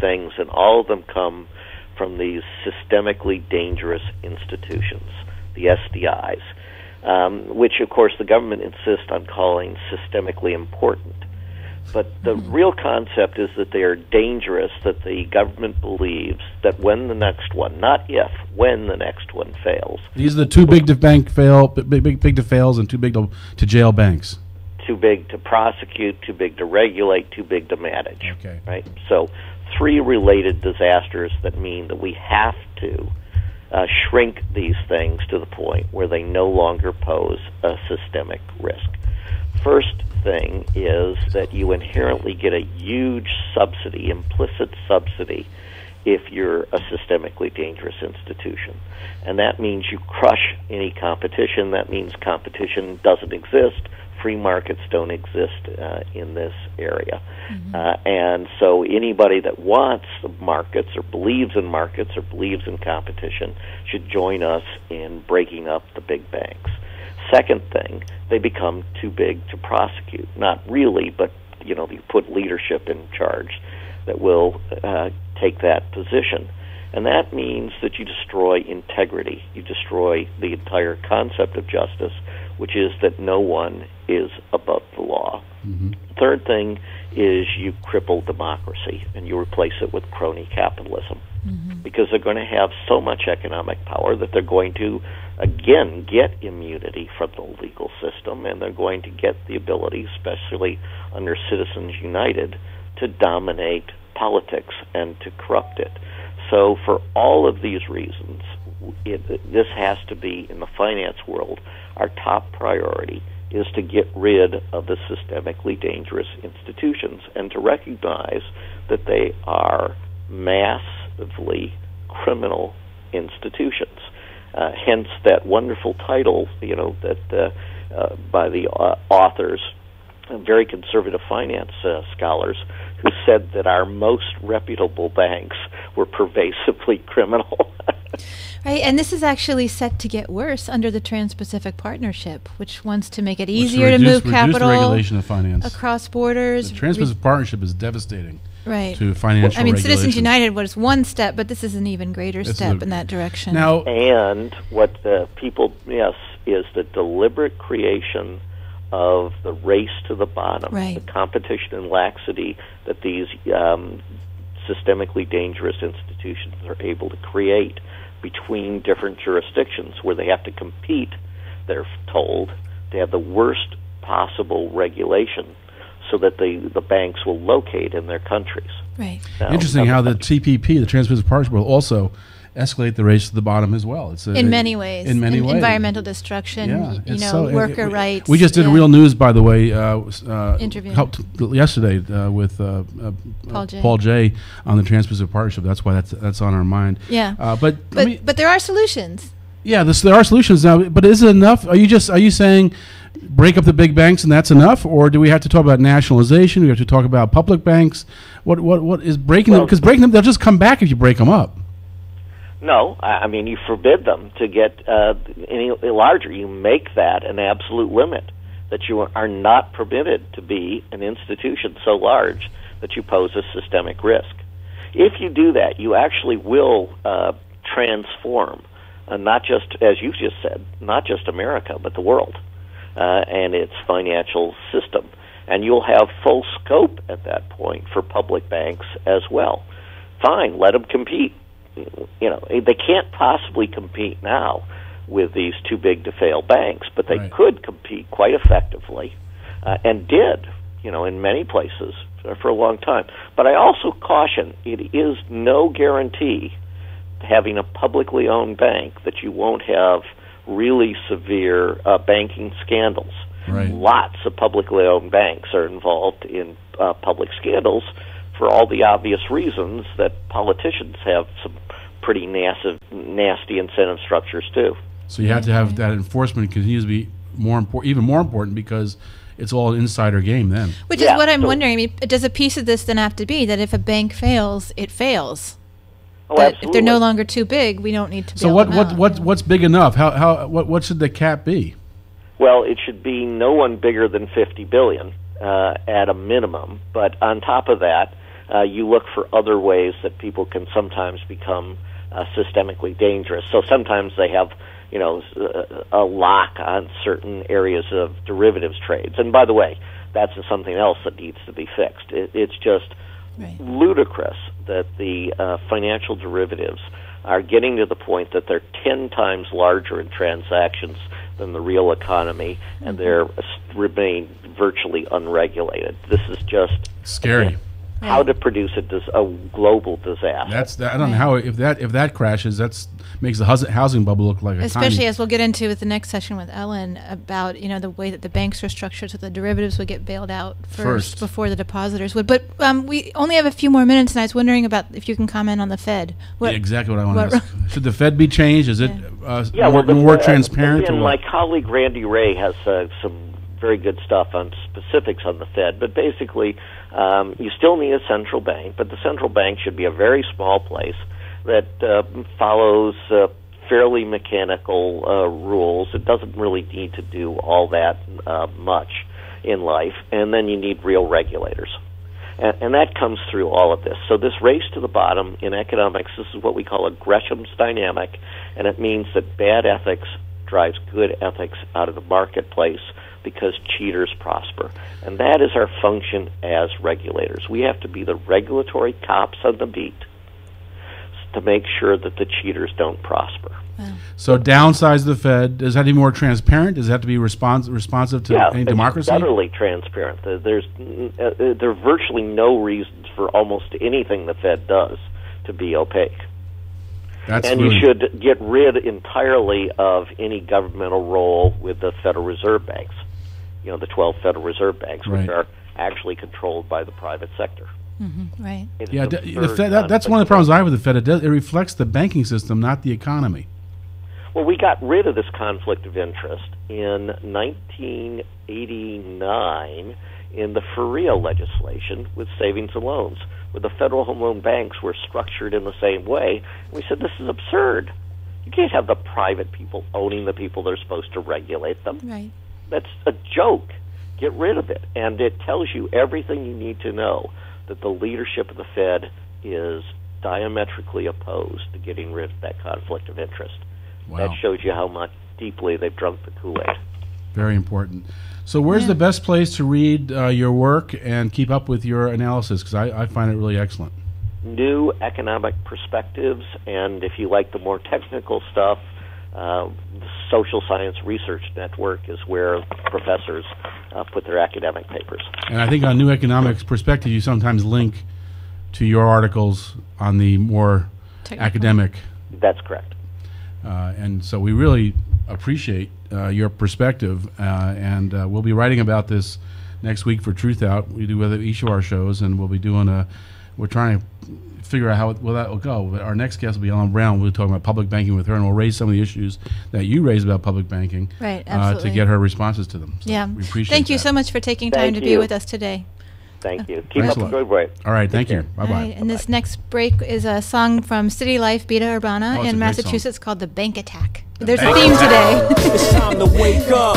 things, and all of them come from these systemically dangerous institutions, the SDIs, which, of course, the government insists on calling systemically important. But the real concept is that they are dangerous, that the government believes that when the next one, not if, when the next one fails. These are the too big to bank fail, big to fails, and too big to jail banks. Too big to prosecute, too big to regulate, too big to manage. Okay. Right? So three related disasters that mean that we have to shrink these things to the point where they no longer pose a systemic risk. First thing is that you inherently get a huge subsidy, implicit subsidy, if you're a systemically dangerous institution. And that means you crush any competition. That means competition doesn't exist. Free markets don't exist in this area. Mm-hmm. And so anybody that wants markets or believes in markets or believes in competition should join us in breaking up the big banks. Second thing, they become too big to prosecute. Not really, but you know, you put leadership in charge that will take that position. And that means that you destroy integrity. You destroy the entire concept of justice, which is that no one is above the law. Mm-hmm. Third thing is you cripple democracy and you replace it with crony capitalism. Mm-hmm. Because they're going to have so much economic power that they're going to, again, get immunity from the legal system, and they're going to get the ability, especially under Citizens United, to dominate politics and to corrupt it. So for all of these reasons, this has to be, in the finance world, our top priority is to get rid of the systemically dangerous institutions and to recognize that they are massively criminal institutions. Hence that wonderful title, you know, that by the authors, very conservative finance scholars, who said that our most reputable banks were pervasively criminal. Right, and this is actually set to get worse under the Trans-Pacific Partnership, which wants to make it easier to move capital regulation of finance across borders. The Trans-Pacific Partnership is devastating. Right. To financial, I mean, Citizens United was one step, but this is an even greater step in that direction. Now, and what the people miss is the deliberate creation of the race to the bottom, right, the competition and laxity that these systemically dangerous institutions are able to create between different jurisdictions where they have to compete. They're told to have the worst possible regulation so that the banks will locate in their countries. Right. Now, interesting how the TPP, the Trans-Pacific Partnership, will also escalate the race to the bottom as well. It's in many ways. In many ways. Environmental destruction, yeah, you know, so, worker rights. We just did, yeah, Real News, by the way, interview yesterday with Paul Jay on the Trans-Pacific Partnership. That's why that's on our mind. Yeah. But there are solutions. Yeah, there are solutions now. But is it enough? Are you saying break up the big banks and that's enough, or do we have to talk about nationalization? Do we have to talk about public banks? What is breaking them? Because breaking them, they'll just come back if you break them up. No, I mean, you forbid them to get any larger. You make that an absolute limit, that you are not permitted to be an institution so large that you pose a systemic risk. If you do that, you actually will transform, not just, as you just said, not just America, but the world and its financial system. And you'll have full scope at that point for public banks as well. Fine, let them compete. You know, they can't possibly compete now with these too big to fail banks, but they right. could compete quite effectively and did, you know, in many places for a long time. But I also caution, it is no guarantee, having a publicly owned bank, that you won't have really severe banking scandals. Right. Lots of publicly owned banks are involved in public scandals for all the obvious reasons that politicians have some pretty nasty incentive structures too. So you have to have that enforcement continues to be more important, even more important, because it's all an insider game then. Which is what I'm wondering. I mean, does a piece of this then have to be that if a bank fails, it fails? Oh, but absolutely. If they're no longer too big, we don't need to. So what's big enough? How what should the cap be? Well, it should be no one bigger than $50 billion at a minimum. But on top of that, you look for other ways that people can sometimes become systemically dangerous. So sometimes they have, you know, a lock on certain areas of derivatives trades. And by the way, that's something else that needs to be fixed. It's just ludicrous that the financial derivatives are getting to the point that they're 10 times larger in transactions than the real economy, and they're remain virtually unregulated. This is just scary. How to produce a global disaster. I don't know how if that crashes, makes the housing bubble look like a especially tiny. As we'll get into with the next session with Ellen about the way that the banks are structured, so the derivatives would get bailed out first before the depositors would. But we only have a few more minutes, and I was wondering about if you can comment on the Fed. Yeah, exactly what I want to ask. Should the Fed be changed? Is it more transparent? And my colleague Randy Ray has some very good stuff on specifics on the Fed, but basically you still need a central bank, but the central bank should be a very small place that follows fairly mechanical rules. It doesn't really need to do all that much in life, and then you need real regulators. And that comes through all of this. So this race to the bottom in economics, this is what we call a Gresham's dynamic, and it means that bad ethics drives good ethics out of the marketplace, because cheaters prosper. And that is our function as regulators. We have to be the regulatory cops on the beat to make sure that the cheaters don't prosper. Wow. So downsize the Fed. Does that need to be more transparent? Does it have to be responsive to any democracy? Yeah, utterly transparent. There are virtually no reasons for almost anything the Fed does to be opaque. And you should get rid entirely of any governmental role with the Federal Reserve Banks, the 12 Federal Reserve Banks, which are actually controlled by the private sector. Mm-hmm. Right. Yeah, the Fed, that's one of the problems I have with the Fed. It reflects the banking system, not the economy. Well, we got rid of this conflict of interest in 1989 in the FERIA legislation with savings and loans, where the Federal Home Loan Banks were structured in the same way. We said, this is absurd. You can't have the private people owning the people that are supposed to regulate them. Right. That's a joke. Get rid of it. And it tells you everything you need to know, that the leadership of the Fed is diametrically opposed to getting rid of that conflict of interest. Wow. That shows you how much deeply they've drunk the Kool-Aid. Very important. So where's the best place to read your work and keep up with your analysis? Because I find it really excellent. New Economic Perspectives, and if you like the more technical stuff, the Social Science Research Network is where professors put their academic papers. And I think on New Economic Perspectives, you sometimes link to your articles on the more technical. Academic. That's correct. And so we really appreciate your perspective, and we'll be writing about this next week for Truthout. We do each of our shows, and we'll be doing we're trying to figure out how that will go. But our next guest will be Ellen Brown. We'll be talking about public banking with her, and we'll raise some of the issues that you raised about public banking to get her responses to them. So we appreciate Thank you so much for taking time to be with us today. Thank you. Keep up the good work. All right. Thank you. Bye-bye. Right, and this next break is a song from City Life Beta Urbana in Massachusetts called The Bank Attack. There's a theme today. It's time to wake up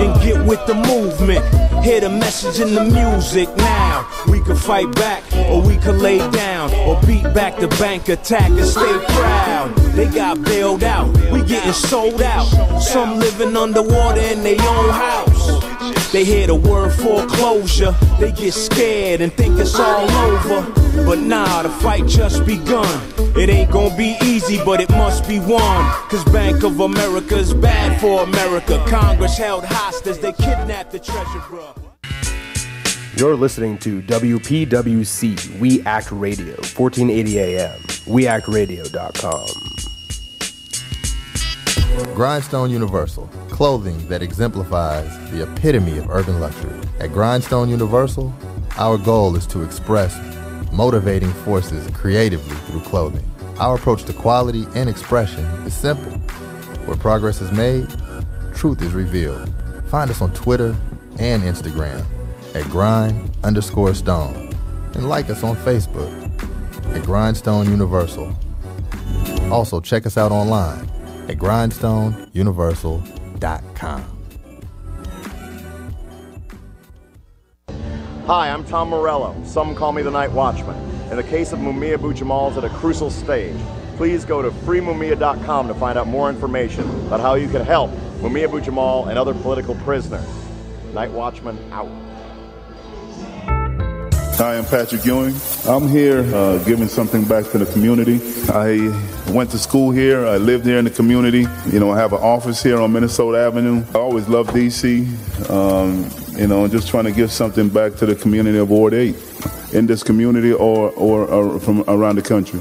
and get with the movement. Hear the message in the music now. We can fight back, or we can lay down, or beat back the bank attack and stay proud. They got bailed out. We getting sold out. Some living underwater in their own house. They hear the word foreclosure, they get scared and think it's all over. But nah, the fight just begun. It ain't gonna be easy, but it must be won. Cause Bank of America is bad for America. Congress held hostage, they kidnapped the treasurer. You're listening to WPWC, We Act Radio, 1480 AM, weactradio.com. Grindstone Universal, clothing that exemplifies the epitome of urban luxury. At Grindstone Universal, our goal is to express motivating forces creatively through clothing. Our approach to quality and expression is simple. Where progress is made, truth is revealed. Find us on Twitter and Instagram at grind_stone and like us on Facebook at Grindstone Universal. Also check us out online at GrindstoneUniversal.com. Hi, I'm Tom Morello. Some call me the Night Watchman. In the case of Mumia Abu-Jamal, it's at a crucial stage. Please go to freemumia.com to find out more information about how you can help Mumia Abu-Jamal and other political prisoners. Night Watchman out. Hi, I'm Patrick Ewing. I'm here giving something back to the community. I went to school here. I lived here in the community. You know, I have an office here on Minnesota Avenue. I always loved D.C., you know, and just trying to give something back to the community of Ward 8 in this community or from around the country.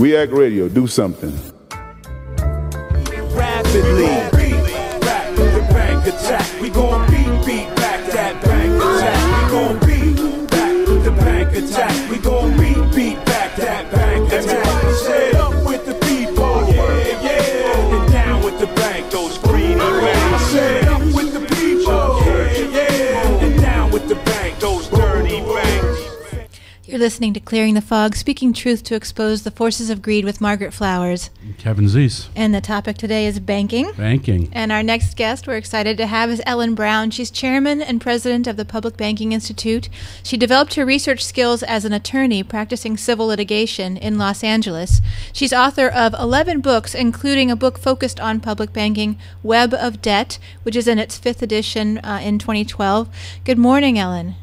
We Act Radio, do something. Rapidly, back to the bank attack. We gon' beat back that bank attack. We gon' beat attack. We gon' beat back that bank attack. Set up with the people, yeah, yeah. And down with the bank, those greedy banks. Set up with the people, yeah, yeah. And down with the bank, those dirty banks. You're listening to Clearing the Fog, speaking truth to expose the forces of greed with Margaret Flowers. And Kevin Zeese. And the topic today is banking. Banking. And our next guest we're excited to have is Ellen Brown. She's chairman and president of the Public Banking Institute. She developed her research skills as an attorney practicing civil litigation in Los Angeles. She's author of 11 books, including a book focused on public banking, Web of Debt, which is in its 5th edition in 2012. Good morning, Ellen.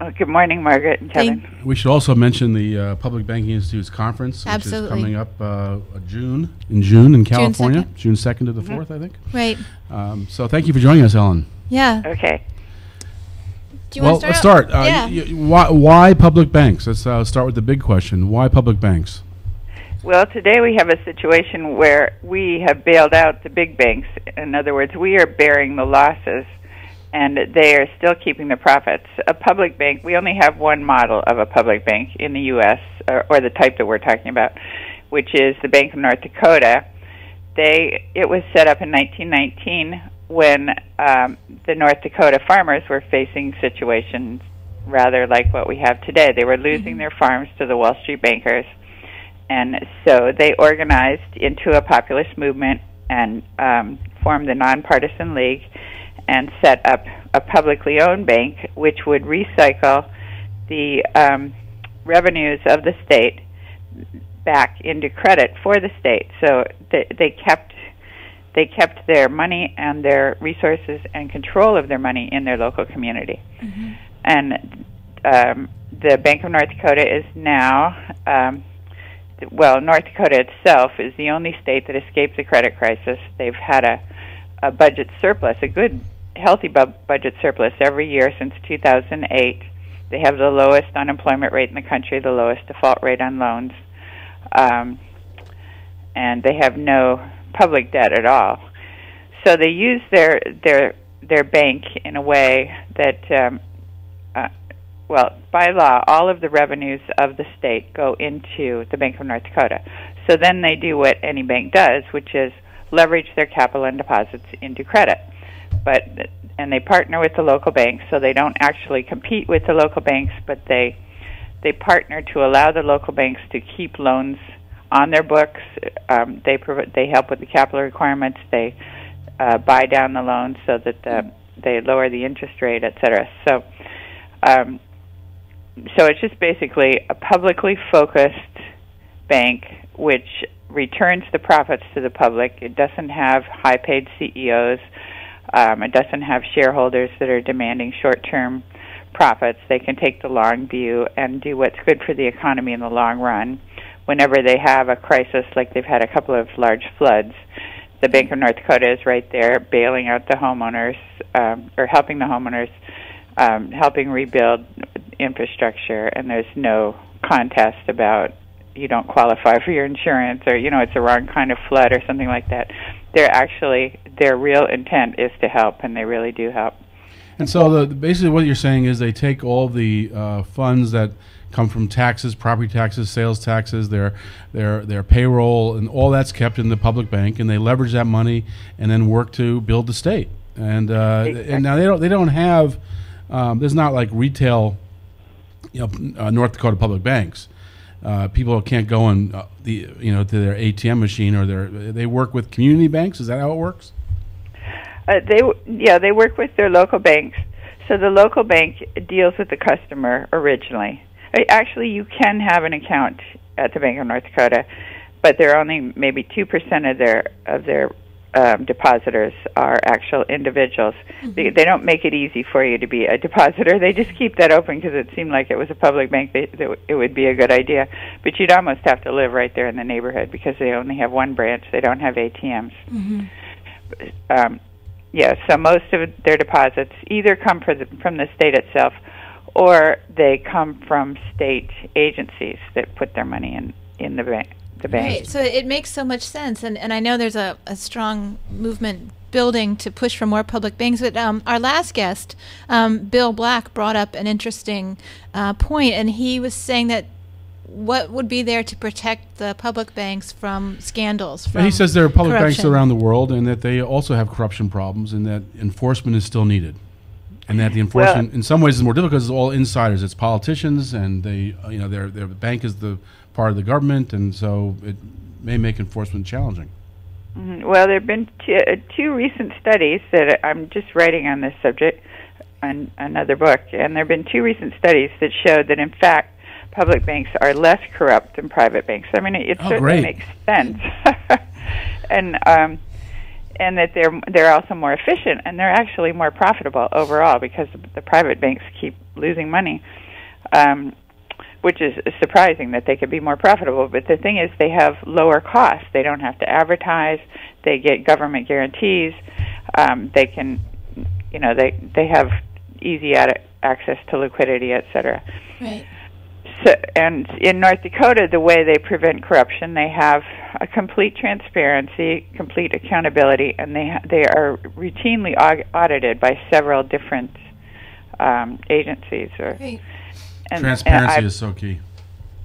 Oh, good morning, Margaret and Kevin. We should also mention the Public Banking Institute's conference, which is coming up in June in California, June 2nd to the 4th, I think. Right. So thank you for joining us, Ellen. Yeah. Okay. Do you want to start? Why public banks? Let's start with the big question. Why public banks? Well, today we have a situation where we have bailed out the big banks. In other words, we are bearing the losses, and they are still keeping the profits. A public bank, we only have one model of a public bank in the U.S., or the type that we're talking about, which is the Bank of North Dakota. It was set up in 1919 when the North Dakota farmers were facing situations rather like what we have today. They were losing their farms to the Wall Street bankers, and so they organized into a populist movement and formed the Nonpartisan League and set up a publicly owned bank which would recycle the revenues of the state back into credit for the state. So they kept their money and their resources and control of their money in their local community. Mm-hmm. And the Bank of North Dakota is now, well, North Dakota itself is the only state that escaped the credit crisis. They've had a budget surplus, a good healthy budget surplus every year since 2008. They have the lowest unemployment rate in the country, the lowest default rate on loans, and they have no public debt at all. So they use their bank in a way that, well, by law, all of the revenues of the state go into the Bank of North Dakota. So then they do what any bank does, which is leverage their capital and deposits into credit. And they partner with the local banks, so they don't actually compete with the local banks, but they partner to allow the local banks to keep loans on their books. They help with the capital requirements. They buy down the loans so that they lower the interest rate, etc. So, so it's just basically a publicly focused bank which returns the profits to the public. It doesn't have high-paid CEOs. It doesn't have shareholders that are demanding short-term profits. They can take the long view and do what's good for the economy in the long run. Whenever they have a crisis, like they've had a couple of large floods, the Bank of North Dakota is right there bailing out the homeowners, or helping the homeowners, helping rebuild infrastructure, and there's no contest about you don't qualify for your insurance, or, you know, it's the wrong kind of flood or something like that. They're actually, their real intent is to help, and they really do help. And so basically what you're saying is they take all the funds that come from taxes, property taxes, sales taxes, their payroll, and all that's kept in the public bank, and they leverage that money and then work to build the state. And exactly. And now they don't have, there's not like retail, you know, North Dakota public banks. People can't go on to their ATM machine, or they work with community banks. Is that how it works? They work with their local banks. So the local bank deals with the customer originally. Actually, you can have an account at the Bank of North Dakota, but they're only maybe 2% of their depositors are actual individuals. Mm-hmm. They don't make it easy for you to be a depositor. They just keep that open because it seemed like it was a public bank. It would be a good idea, but you'd almost have to live right there in the neighborhood because they only have one branch. They don't have ATMs. Mm-hmm. So most of their deposits either come from the state itself, or they come from state agencies that put their money in the bank. Right, so it makes so much sense, and I know there's a strong movement building to push for more public banks, but our last guest, Bill Black, brought up an interesting point, and he was saying that what would be there to protect the public bancs from scandals? He says there are public banks around the world, and that they also have corruption problems, and that enforcement is still needed. And that the enforcement, in some ways, is more difficult because it's all insiders. It's politicians, and their bank is the part of the government, and so it may make enforcement challenging. Mm-hmm. Well, there have been two recent studies that I'm just writing on this subject, on another book, and there have been two recent studies that showed that, in fact, public banks are less corrupt than private banks. I mean, it certainly makes sense, and that they're also more efficient, and they're actually more profitable overall because the private banks keep losing money, which is surprising that they could be more profitable. But the thing is, they have lower costs. They don't have to advertise. They get government guarantees. They can, they have easy access to liquidity, et cetera. Right. So, and in North Dakota, the way they prevent corruption, they have a complete transparency, complete accountability, and they are routinely audited by several different agencies. Transparency is so key.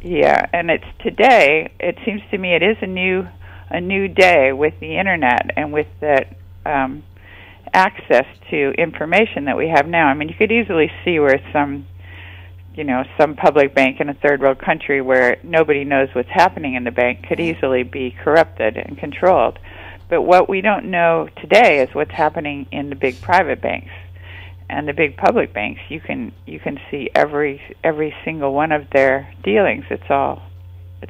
Yeah, and it's today. It seems to me it is a new day with the internet and with that access to information that we have now. I mean, you could easily see where some public bank in a third-world country where nobody knows what's happening in the bank could easily be corrupted and controlled. But what we don't know today is what's happening in the big private banks and the big public banks. You can see every single one of their dealings. It's all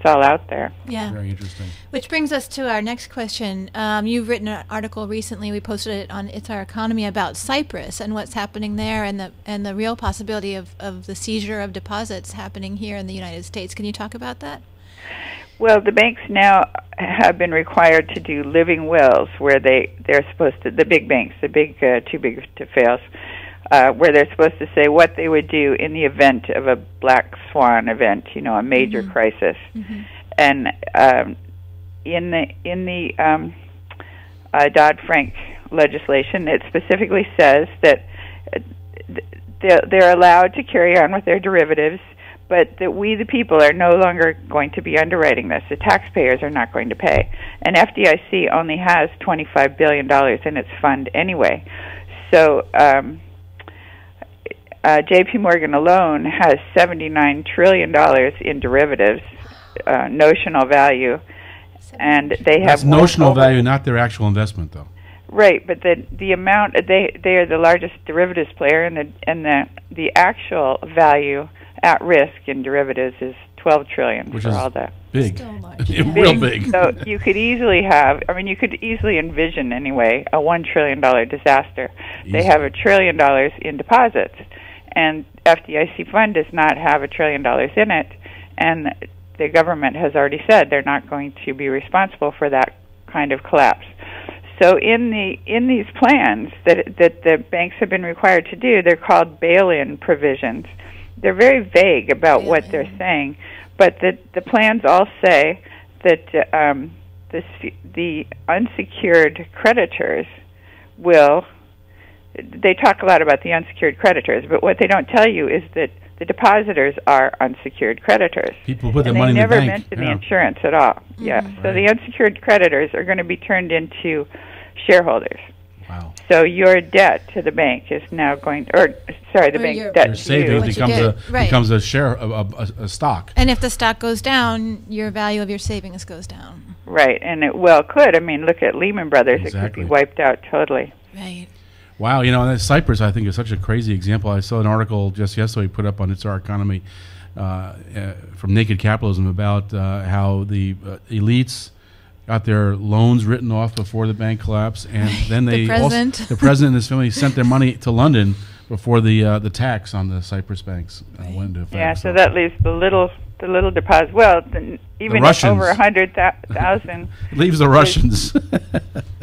out there. Yeah. Very interesting. Which brings us to our next question. You've written an article recently, we posted it on It's Our Economy, about Cyprus and what's happening there and the real possibility of the seizure of deposits happening here in the United States. Can you talk about that? Well, the banks now have been required to do living wills where they're supposed to, the big banks, the big too big to fails, where they're supposed to say what they would do in the event of a black swan event, a major mm-hmm. crisis. Mm-hmm. And in the Dodd-Frank legislation, it specifically says that they're allowed to carry on with their derivatives, but that we, the people, are no longer going to be underwriting this. The taxpayers are not going to pay. And FDIC only has $25 billion in its fund anyway. So... J.P. Morgan alone has $79 trillion in derivatives, notional value, and they have... That's notional value, not their actual investment, though. Right, but the amount, they are the largest derivatives player, and the actual value at risk in derivatives is $12 trillion. Which for is all that. Big. Big, real big. So you could easily have, you could easily envision, anyway, a $1 trillion disaster. Easy. They have $1 trillion in deposits. And FDIC fund does not have $1 trillion in it, and the government has already said they're not going to be responsible for that kind of collapse. So in these plans that the banks have been required to do, they're called bail-in provisions. They're very vague about what they're saying, but the plans all say that the unsecured creditors will... They talk a lot about the unsecured creditors, but what they don't tell you is that the depositors are unsecured creditors. People put their money in the bank. They never mention the insurance at all. Mm-hmm. Yeah. Right. So the unsecured creditors are going to be turned into shareholders. Wow. So your debt to the bank is now going, the bank's debt to you. Your savings becomes a share of a stock. And if the stock goes down, your value of your savings goes down. Right, and it could. Look at Lehman Brothers. Exactly. It could be wiped out totally. Right. Wow, you know, Cyprus, I think, is such a crazy example. I saw an article just yesterday put up on It's Our Economy from Naked Capitalism about how the elites got their loans written off before the bank collapse, and then they the president and his family sent their money to London before the tax on the Cyprus banks went into effect. Yeah, so that leaves the little deposit. Well, even over 100,000 leaves the Russians.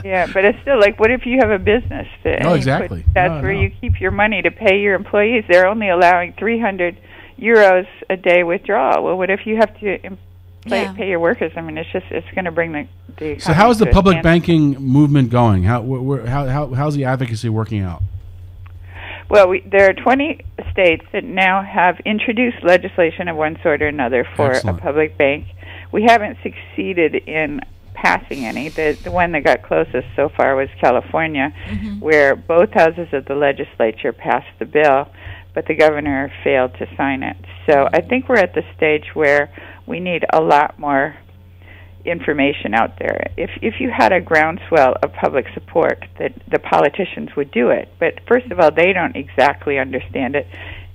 Yeah, but it's still like, what if you have a business? Oh, exactly. That's where you keep your money to pay your employees. They're only allowing 300 euros a day withdrawal. Well, what if you have to pay your workers? I mean, it's going to bring the So how is the public banking movement going? How's the advocacy working out? Well, there are 20 states that now have introduced legislation of one sort or another for a public bank. We haven't succeeded in passing any. The one that got closest so far was California, where both houses of the legislature passed the bill, but the governor failed to sign it. So I think we're at the stage where we need a lot more information out there. If you had a groundswell of public support, that the politicians would do it. But first of all, they don't exactly understand it,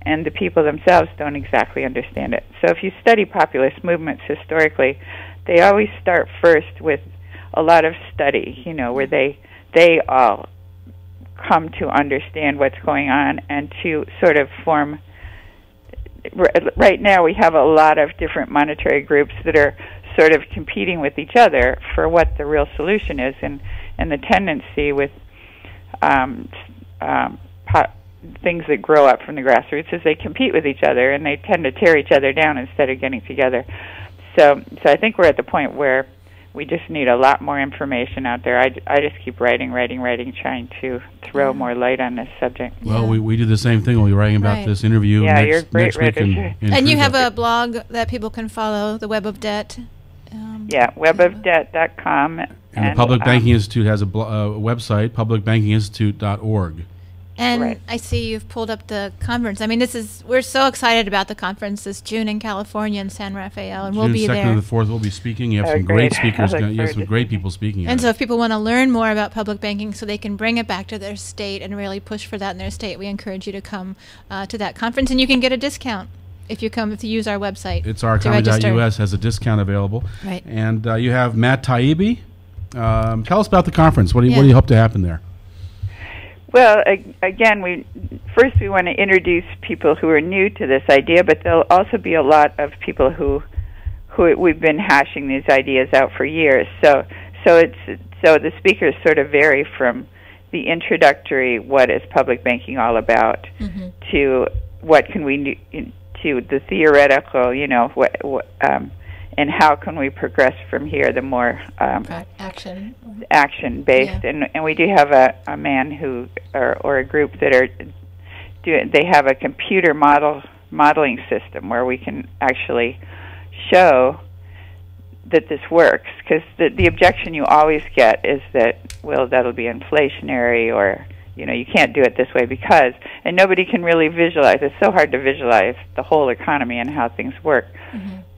and the people themselves don't exactly understand it. So if you study populist movements historically, they always start first with a lot of study, you know, where they all come to understand what's going on and to sort of form. Right now we have a lot of different monetary groups that are sort of competing with each other for what the real solution is, and the tendency with things that grow up from the grassroots is they compete with each other, and they tend to tear each other down instead of getting together. So I think we're at the point where we just need a lot more information out there. I just keep writing, trying to throw more light on this subject. Well, we do the same thing. We'll be writing about this interview next week. And you have a blog that people can follow, the Web of Debt. Yeah, webofdebt.com. And the Public Banking Institute has a website, publicbankinginstitute.org. And I see you've pulled up the conference. I mean, we're so excited about the conference this June in California in San Rafael, and June we'll be there. June 2nd and the 4th, we'll be speaking. You have some great speakers. You have some great people speaking. And so if people want to learn more about public banking so they can bring it back to their state and really push for that in their state, we encourage you to come to that conference, and you can get a discount. If you use our website, itsoureconomy.us has a discount available. Right. And you have Matt Taibbi. Tell us about the conference. What do you hope to happen there? Well, again, we want to introduce people who are new to this idea, but there'll also be a lot of people who we've been hashing these ideas out for years. So the speakers sort of vary from the introductory "What is public banking all about?" to "What can we do?" to the theoretical, you know, and how can we progress from here? The more action-based, and we do have a man who or a group that are doing. They have a computer modeling system where we can actually show that this works. Because the objection you always get is that, well, that'll be inflationary, or you know, you can't do it this way because, and nobody can really visualize. It's so hard to visualize the whole economy and how things work,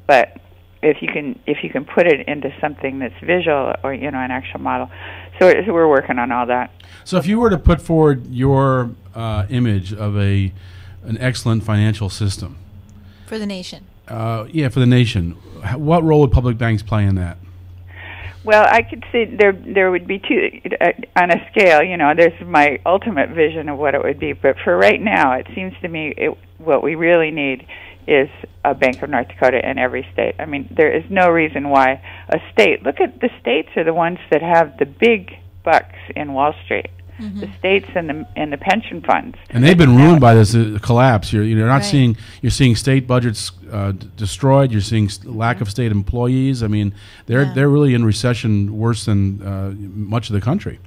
but if you can put it into something that's visual, or you know, an actual model. So we're working on all that. So if you were to put forward your image of an excellent financial system for the nation, what role would public banks play in that? Well, I could see there would be two on a scale. You know, there's my ultimate vision of what it would be, but for right now, it seems to me what we really need is a Bank of North Dakota in every state. I mean, there is no reason why a state. Look at the states are the ones that have the big bucks in Wall Street. The states and the pension funds, and they've been ruined by this collapse. You're not seeing state budgets destroyed. You're seeing lack of state employees. I mean, they're really in recession worse than much of the country.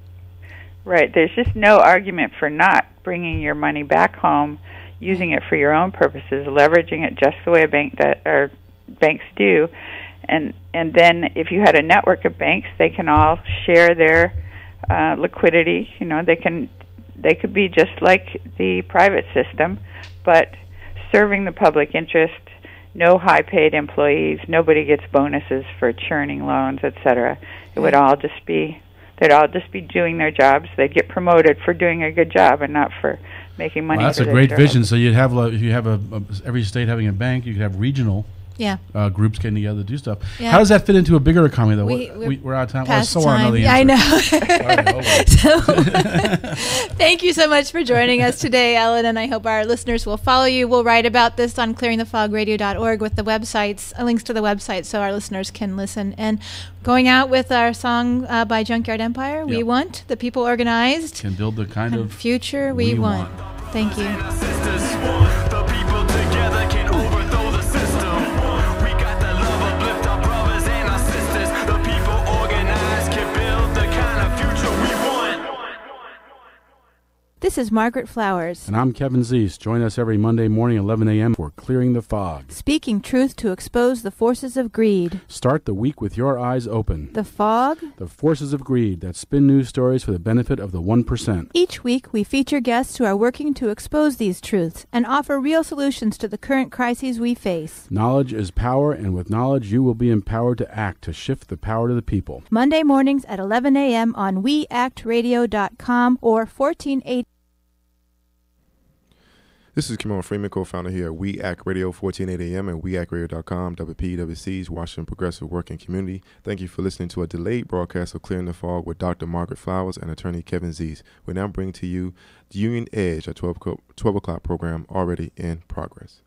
Right. There's just no argument for not bringing your money back home, using it for your own purposes, leveraging it just the way banks do, and then if you had a network of banks, they can all share their liquidity. You know, they could be just like the private system, but serving the public interest. No high-paid employees. Nobody gets bonuses for churning loans, etc. It would all just be They'd all just be doing their jobs. They'd get promoted for doing a good job and not for making money. Well, that's a great vision. So you'd have every state having a bank. You could have regional. Yeah. Groups getting together to do stuff. Yeah. How does that fit into a bigger economy, though? We're out of time. Past time. Yeah, I know. So, thank you so much for joining us today, Ellen, and I hope our listeners will follow you. We'll write about this on clearingthefogradio.org with the websites, links to the website, so our listeners can listen. And going out with our song by Junkyard Empire, yep. We want the people organized. Can build the kind of future we want. Thank you. The people together can overthrow the system. This is Margaret Flowers. And I'm Kevin Zeese. Join us every Monday morning, 11 a.m. for Clearing the Fog. Speaking truth to expose the forces of greed. Start the week with your eyes open. The fog. The forces of greed that spin news stories for the benefit of the 1%. Each week, we feature guests who are working to expose these truths and offer real solutions to the current crises we face. Knowledge is power, and with knowledge, you will be empowered to act to shift the power to the people. Monday mornings at 11 a.m. on weactradio.com or 1480. This is Kimon Freeman, co-founder here at We Act Radio, 1480 AM and weactradio.com, WPWC's Washington Progressive Working Community. Thank you for listening to a delayed broadcast of Clearing the Fog with Dr. Margaret Flowers and attorney Kevin Zeese. We now bring to you the Union Edge, a 12 o'clock program already in progress.